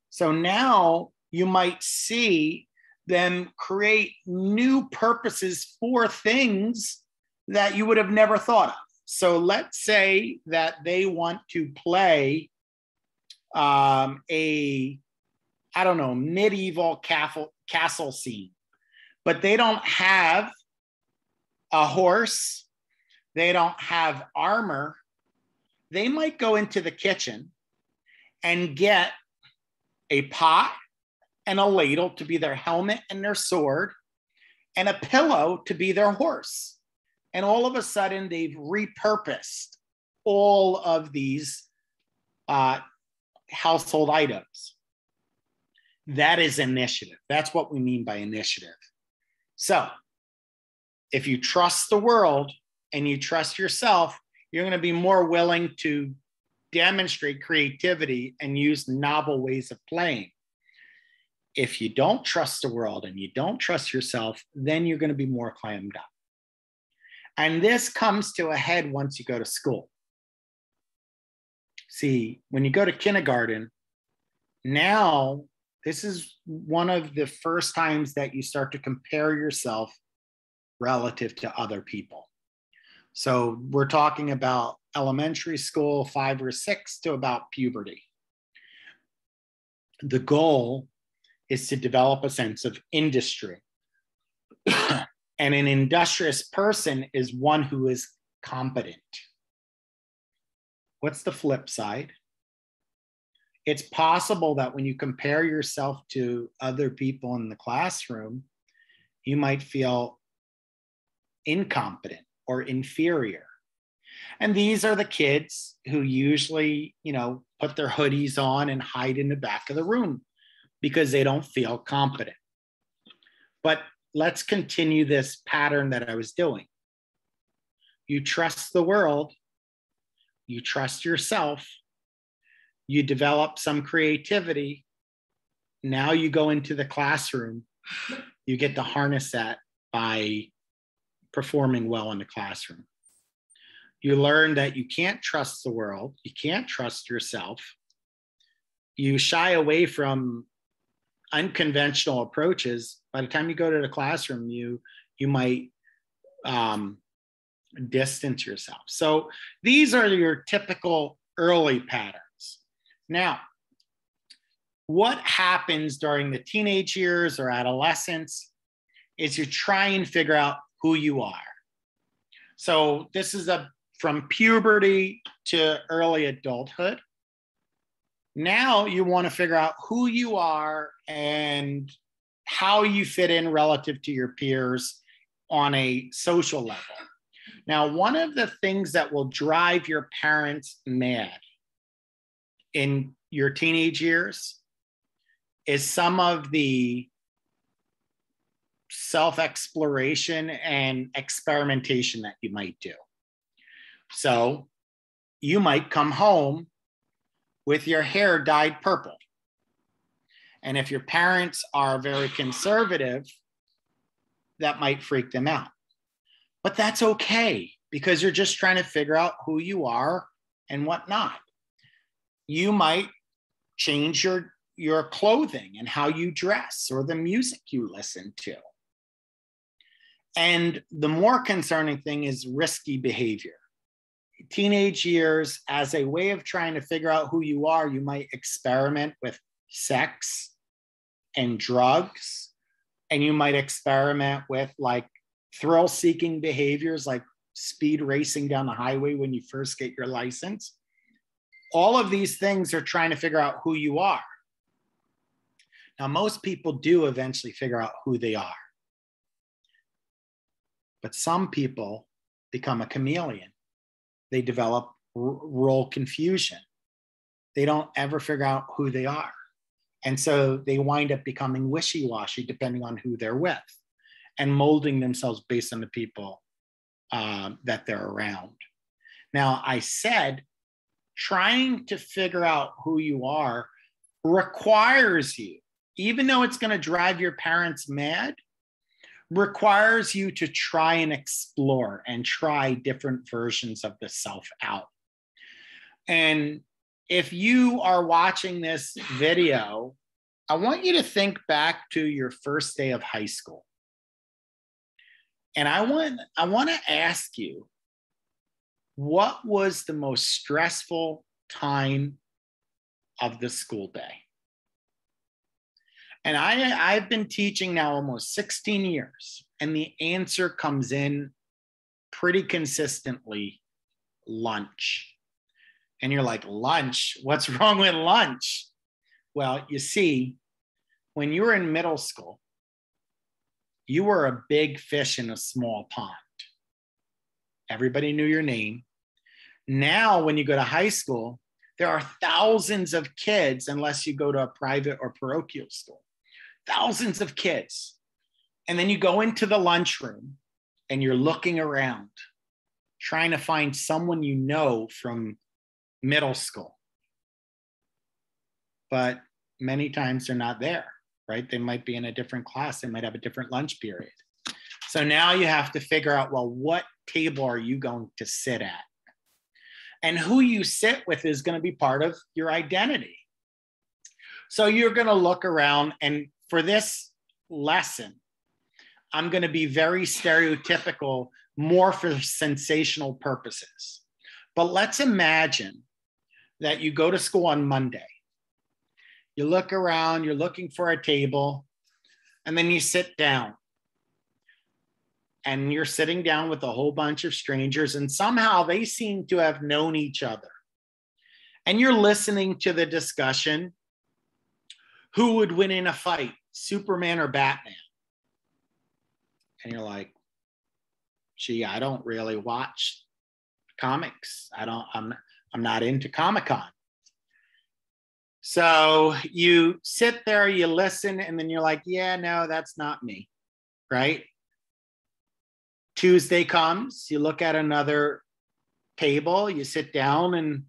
So now you might see them create new purposes for things that you would have never thought of. So let's say that they want to play I don't know, medieval castle scene, but they don't have a horse. They don't have armor. They might go into the kitchen and get a pot and a ladle to be their helmet and their sword and a pillow to be their horse. And all of a sudden they've repurposed all of these household items. That is initiative. That's what we mean by initiative. So if you trust the world and you trust yourself, you're going to be more willing to demonstrate creativity and use novel ways of playing. If you don't trust the world and you don't trust yourself, then you're going to be more clammed up. And this comes to a head once you go to school. See, when you go to kindergarten, now this is one of the first times that you start to compare yourself relative to other people. So we're talking about elementary school, 5 or 6, to about puberty. The goal is to develop a sense of industry. And an industrious person is one who is competent. What's the flip side? It's possible that when you compare yourself to other people in the classroom, you might feel incompetent or inferior. And these are the kids who usually, you know, put their hoodies on and hide in the back of the room because they don't feel competent. But let's continue this pattern that I was doing. You trust the world, you trust yourself, you develop some creativity. Now you go into the classroom. You get to harness that by performing well in the classroom. You learn that you can't trust the world. You can't trust yourself. You shy away from unconventional approaches. By the time you go to the classroom, you might distance yourself. So these are your typical early patterns. Now, what happens during the teenage years or adolescence is you try and figure out who you are. So this is from puberty to early adulthood. Now you want to figure out who you are and how you fit in relative to your peers on a social level. Now, one of the things that will drive your parents mad in your teenage years is some of the self-exploration and experimentation that you might do. So you might come home with your hair dyed purple. And if your parents are very conservative, that might freak them out. But that's okay, because you're just trying to figure out who you are and whatnot. You might change your clothing and how you dress or the music you listen to. And the more concerning thing is risky behavior. Teenage years, as a way of trying to figure out who you are, you might experiment with sex and drugs, and you might experiment with like thrill-seeking behaviors like speed racing down the highway when you first get your license. All of these things are trying to figure out who you are. Now, most people do eventually figure out who they are. But some people become a chameleon. They develop role confusion. They don't ever figure out who they are. And so they wind up becoming wishy-washy depending on who they're with and molding themselves based on the people that they're around. Now, I said trying to figure out who you are requires you, even though it's going to drive your parents mad, requires you to try and explore and try different versions of the self out. And if you are watching this video, I want you to think back to your first day of high school. And I want to ask you, what was the most stressful time of the school day? And I've been teaching now almost 16 years, and the answer comes in pretty consistently, lunch. And you're like, lunch? What's wrong with lunch? Well, you see, when you were in middle school, you were a big fish in a small pond. Everybody knew your name. Now, when you go to high school, there are thousands of kids, unless you go to a private or parochial school, thousands of kids. And then you go into the lunchroom and you're looking around, trying to find someone you know from middle school. But many times they're not there, right? They might be in a different class. They might have a different lunch period. So now you have to figure out, well, what table are you going to sit at? And who you sit with is going to be part of your identity. So you're going to look around, and for this lesson, I'm going to be very stereotypical, more for sensational purposes. But let's imagine that you go to school on Monday. You look around, you're looking for a table, and then you sit down. And you're sitting down with a whole bunch of strangers, and somehow they seem to have known each other. And you're listening to the discussion. Who would win in a fight, Superman or Batman? And you're like, gee, I don't really watch comics. I'm not into Comic-Con. So you sit there, you listen, and then you're like, yeah, no, that's not me, right? Tuesday comes, you look at another table, you sit down, and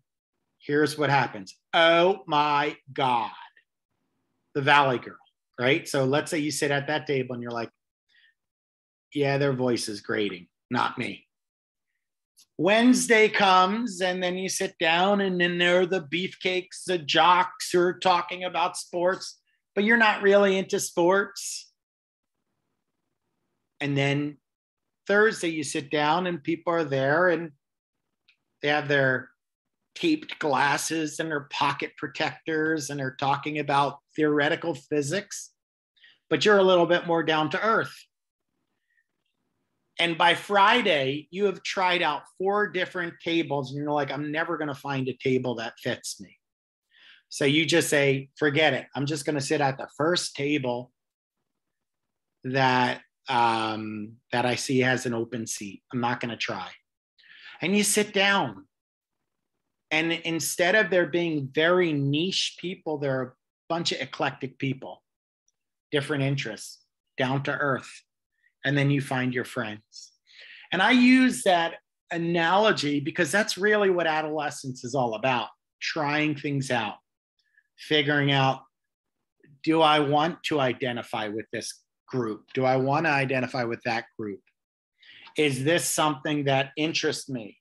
here's what happens. Oh my God, the Valley Girl, right? So let's say you sit at that table and you're like, yeah, their voice is grating, not me. Wednesday comes, and then you sit down, and then there are the beefcakes, the jocks who are talking about sports, but you're not really into sports. And then Thursday, you sit down and people are there and they have their taped glasses and their pocket protectors and they're talking about theoretical physics, but you're a little bit more down to earth. And by Friday, you have tried out 4 different tables and you're like, I'm never going to find a table that fits me. So you just say, forget it. I'm just going to sit at the first table that I see has an open seat. I'm not going to try. and you sit down. And instead of there being very niche people, there are a bunch of eclectic people, different interests, down to earth. And then you find your friends. And I use that analogy because that's really what adolescence is all about, trying things out, figuring out, do I want to identify with this group? Do I want to identify with that group? Is this something that interests me?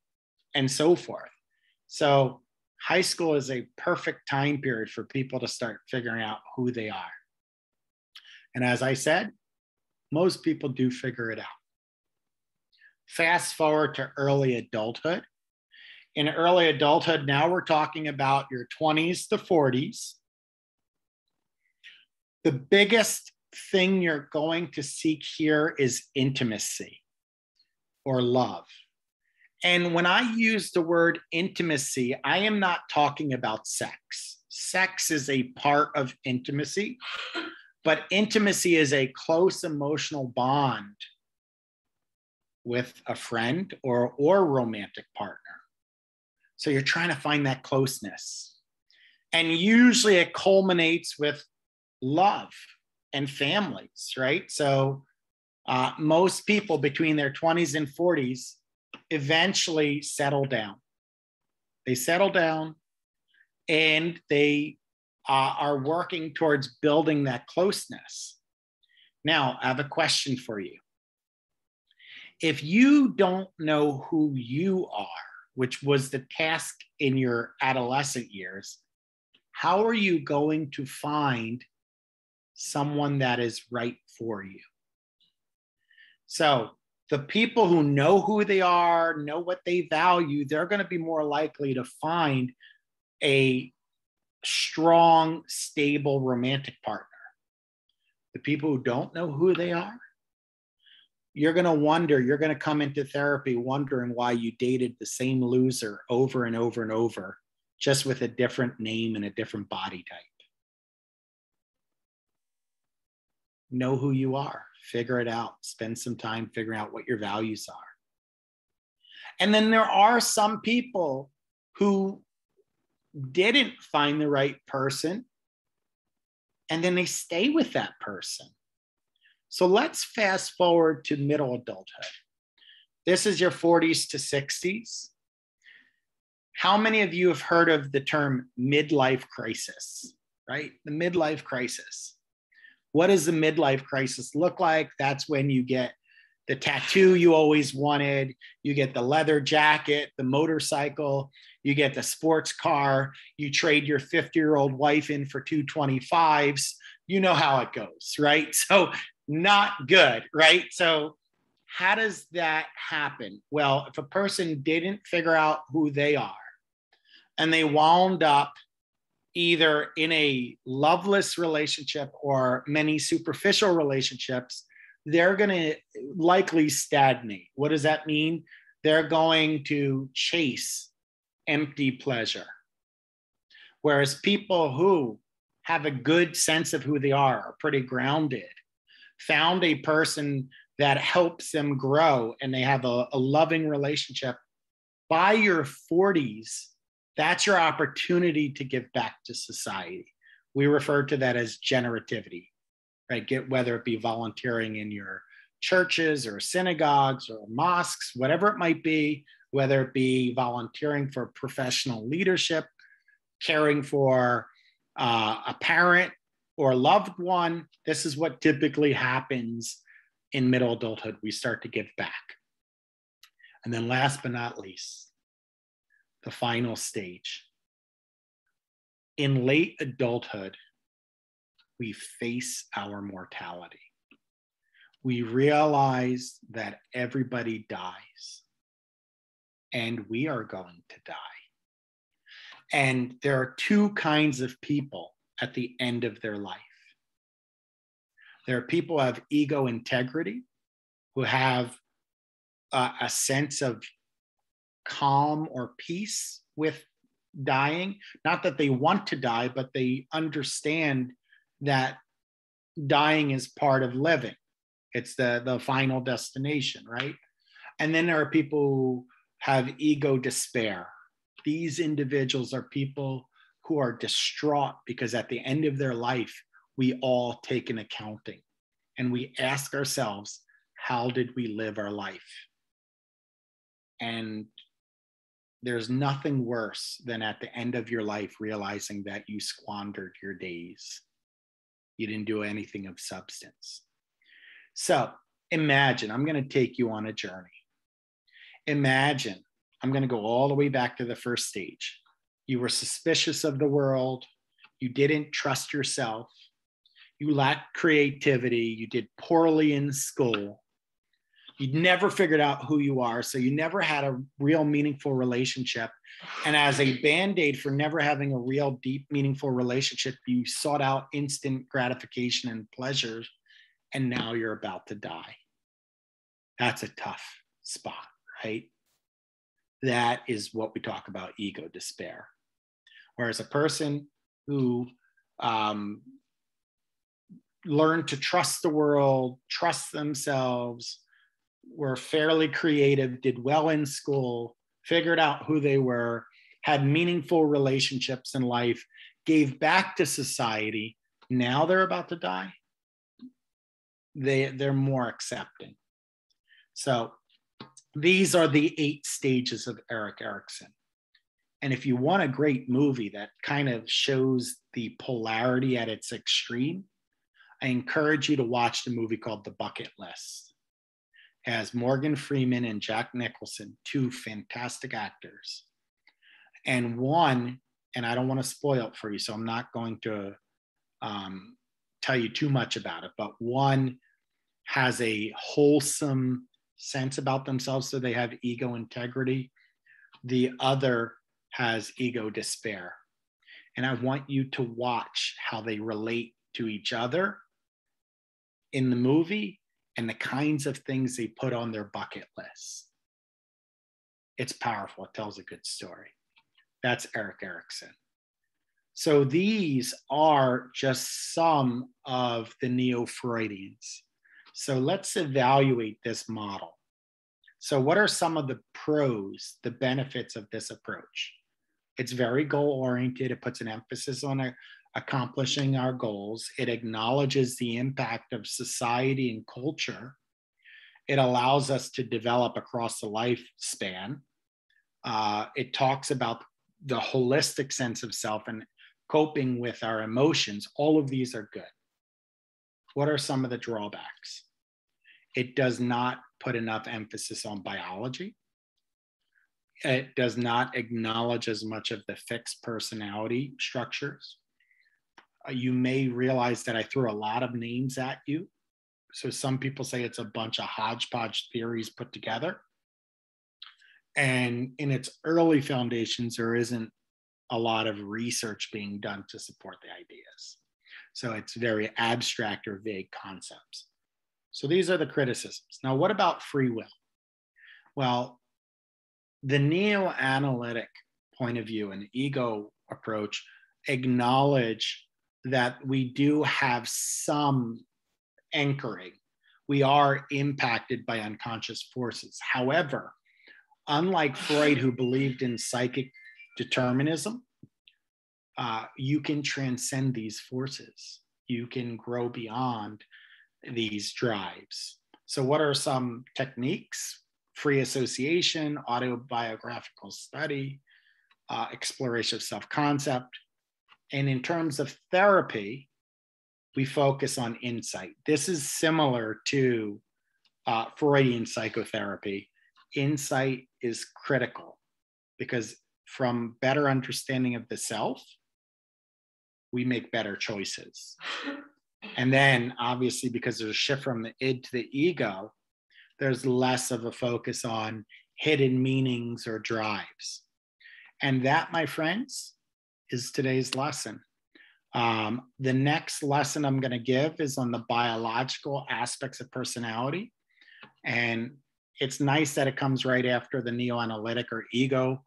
And so forth. So high school is a perfect time period for people to start figuring out who they are. And as I said, most people do figure it out. Fast forward to early adulthood. In early adulthood, now we're talking about your 20s to 40s. The biggest thing you're going to seek here is intimacy or love. And when I use the word intimacy, I am not talking about sex. Sex is a part of intimacy, but intimacy is a close emotional bond with a friend or romantic partner. So you're trying to find that closeness. And usually it culminates with love and families, right? So most people between their 20s and 40s eventually settle down. They settle down and they are working towards building that closeness. Now, I have a question for you. If you don't know who you are, which was the task in your adolescent years, how are you going to find someone that is right for you? So the people who know who they are, know what they value, they're going to be more likely to find a strong, stable romantic partner. The people who don't know who they are, you're going to wonder, you're going to come into therapy wondering why you dated the same loser over and over and over, just with a different name and a different body type. Know who you are, figure it out, spend some time figuring out what your values are. And then there are some people who didn't find the right person, and then they stay with that person. So let's fast forward to middle adulthood. This is your 40s to 60s. How many of you have heard of the term midlife crisis, right? The midlife crisis. What does the midlife crisis look like? That's when you get the tattoo you always wanted, you get the leather jacket, the motorcycle, you get the sports car, you trade your 50-year-old wife in for 225s. You know how it goes, right? So not good, right? So how does that happen? Well, if a person didn't figure out who they are and they wound up either in a loveless relationship or many superficial relationships, they're going to likely stagnate. What does that mean? They're going to chase empty pleasure. Whereas people who have a good sense of who they are pretty grounded, found a person that helps them grow, and they have a loving relationship. By your 40s, that's your opportunity to give back to society. We refer to that as generativity, right? Whether it be volunteering in your churches or synagogues or mosques, whatever it might be, whether it be volunteering for professional leadership, caring for a parent or a loved one. This is what typically happens in middle adulthood. We start to give back. And then last but not least, the final stage. In late adulthood, we face our mortality. We realize that everybody dies, and we are going to die. And there are two kinds of people at the end of their life. There are people who have ego integrity, who have a sense of calm or peace with dying. Not that they want to die, but they understand that dying is part of living. It's the final destination, right? And then there are people who have ego despair. These individuals are people who are distraught because at the end of their life, we all take an accounting and we ask ourselves, how did we live our life? And there's nothing worse than at the end of your life realizing that you squandered your days. You didn't do anything of substance. So imagine, I'm going to take you on a journey. Imagine, I'm going to go all the way back to the first stage. You were suspicious of the world. You didn't trust yourself. You lacked creativity. You did poorly in school. You'd never figured out who you are, so you never had a real meaningful relationship. And as a band-aid for never having a real deep, meaningful relationship, you sought out instant gratification and pleasure, and now you're about to die. That's a tough spot, right? That is what we talk about, ego despair. Whereas a person who learned to trust the world, trust themselves, were fairly creative, did well in school, figured out who they were, had meaningful relationships in life, gave back to society, now they're about to die. They're more accepting. So these are the 8 stages of Erik Erikson. And if you want a great movie that kind of shows the polarity at its extreme, I encourage you to watch the movie called The Bucket List. As Morgan Freeman and Jack Nicholson, 2 fantastic actors. And one, and I don't want to spoil it for you, so I'm not going to tell you too much about it, but one has a wholesome sense about themselves, so they have ego integrity. The other has ego despair. And I want you to watch how they relate to each other in the movie and the kinds of things they put on their bucket list. It's powerful, it tells a good story. That's Erik Erikson. So these are just some of the Neo-Freudians. So let's evaluate this model. So what are some of the pros, the benefits of this approach? It's very goal-oriented, it puts an emphasis on accomplishing our goals. It acknowledges the impact of society and culture. It allows us to develop across the lifespan. It talks about the holistic sense of self and coping with our emotions. All of these are good. What are some of the drawbacks? It does not put enough emphasis on biology. It does not acknowledge as much of the fixed personality structures. You may realize that I threw a lot of names at you. So some people say it's a bunch of hodgepodge theories put together. And in its early foundations, there isn't a lot of research being done to support the ideas. So it's very abstract or vague concepts. So these are the criticisms. Now, what about free will? Well, the neo-analytic point of view and ego approach acknowledge that we do have some anchoring. We are impacted by unconscious forces. However, unlike Freud, who believed in psychic determinism, you can transcend these forces. You can grow beyond these drives. So what are some techniques? Free association, autobiographical study, exploration of self-concept. And in terms of therapy, we focus on insight. This is similar to Freudian psychotherapy. Insight is critical because from better understanding of the self, we make better choices. And then obviously, because there's a shift from the id to the ego, there's less of a focus on hidden meanings or drives. And that, my friends, is today's lesson. The next lesson I'm going to give is on the biological aspects of personality. And it's nice that it comes right after the neo-analytic or ego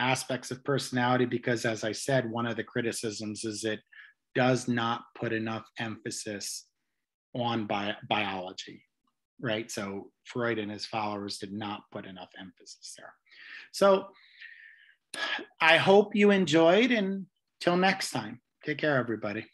aspects of personality, because as I said, one of the criticisms is it does not put enough emphasis on biology. right? So Freud and his followers did not put enough emphasis there. So I hope you enjoyed, and till next time, take care, everybody.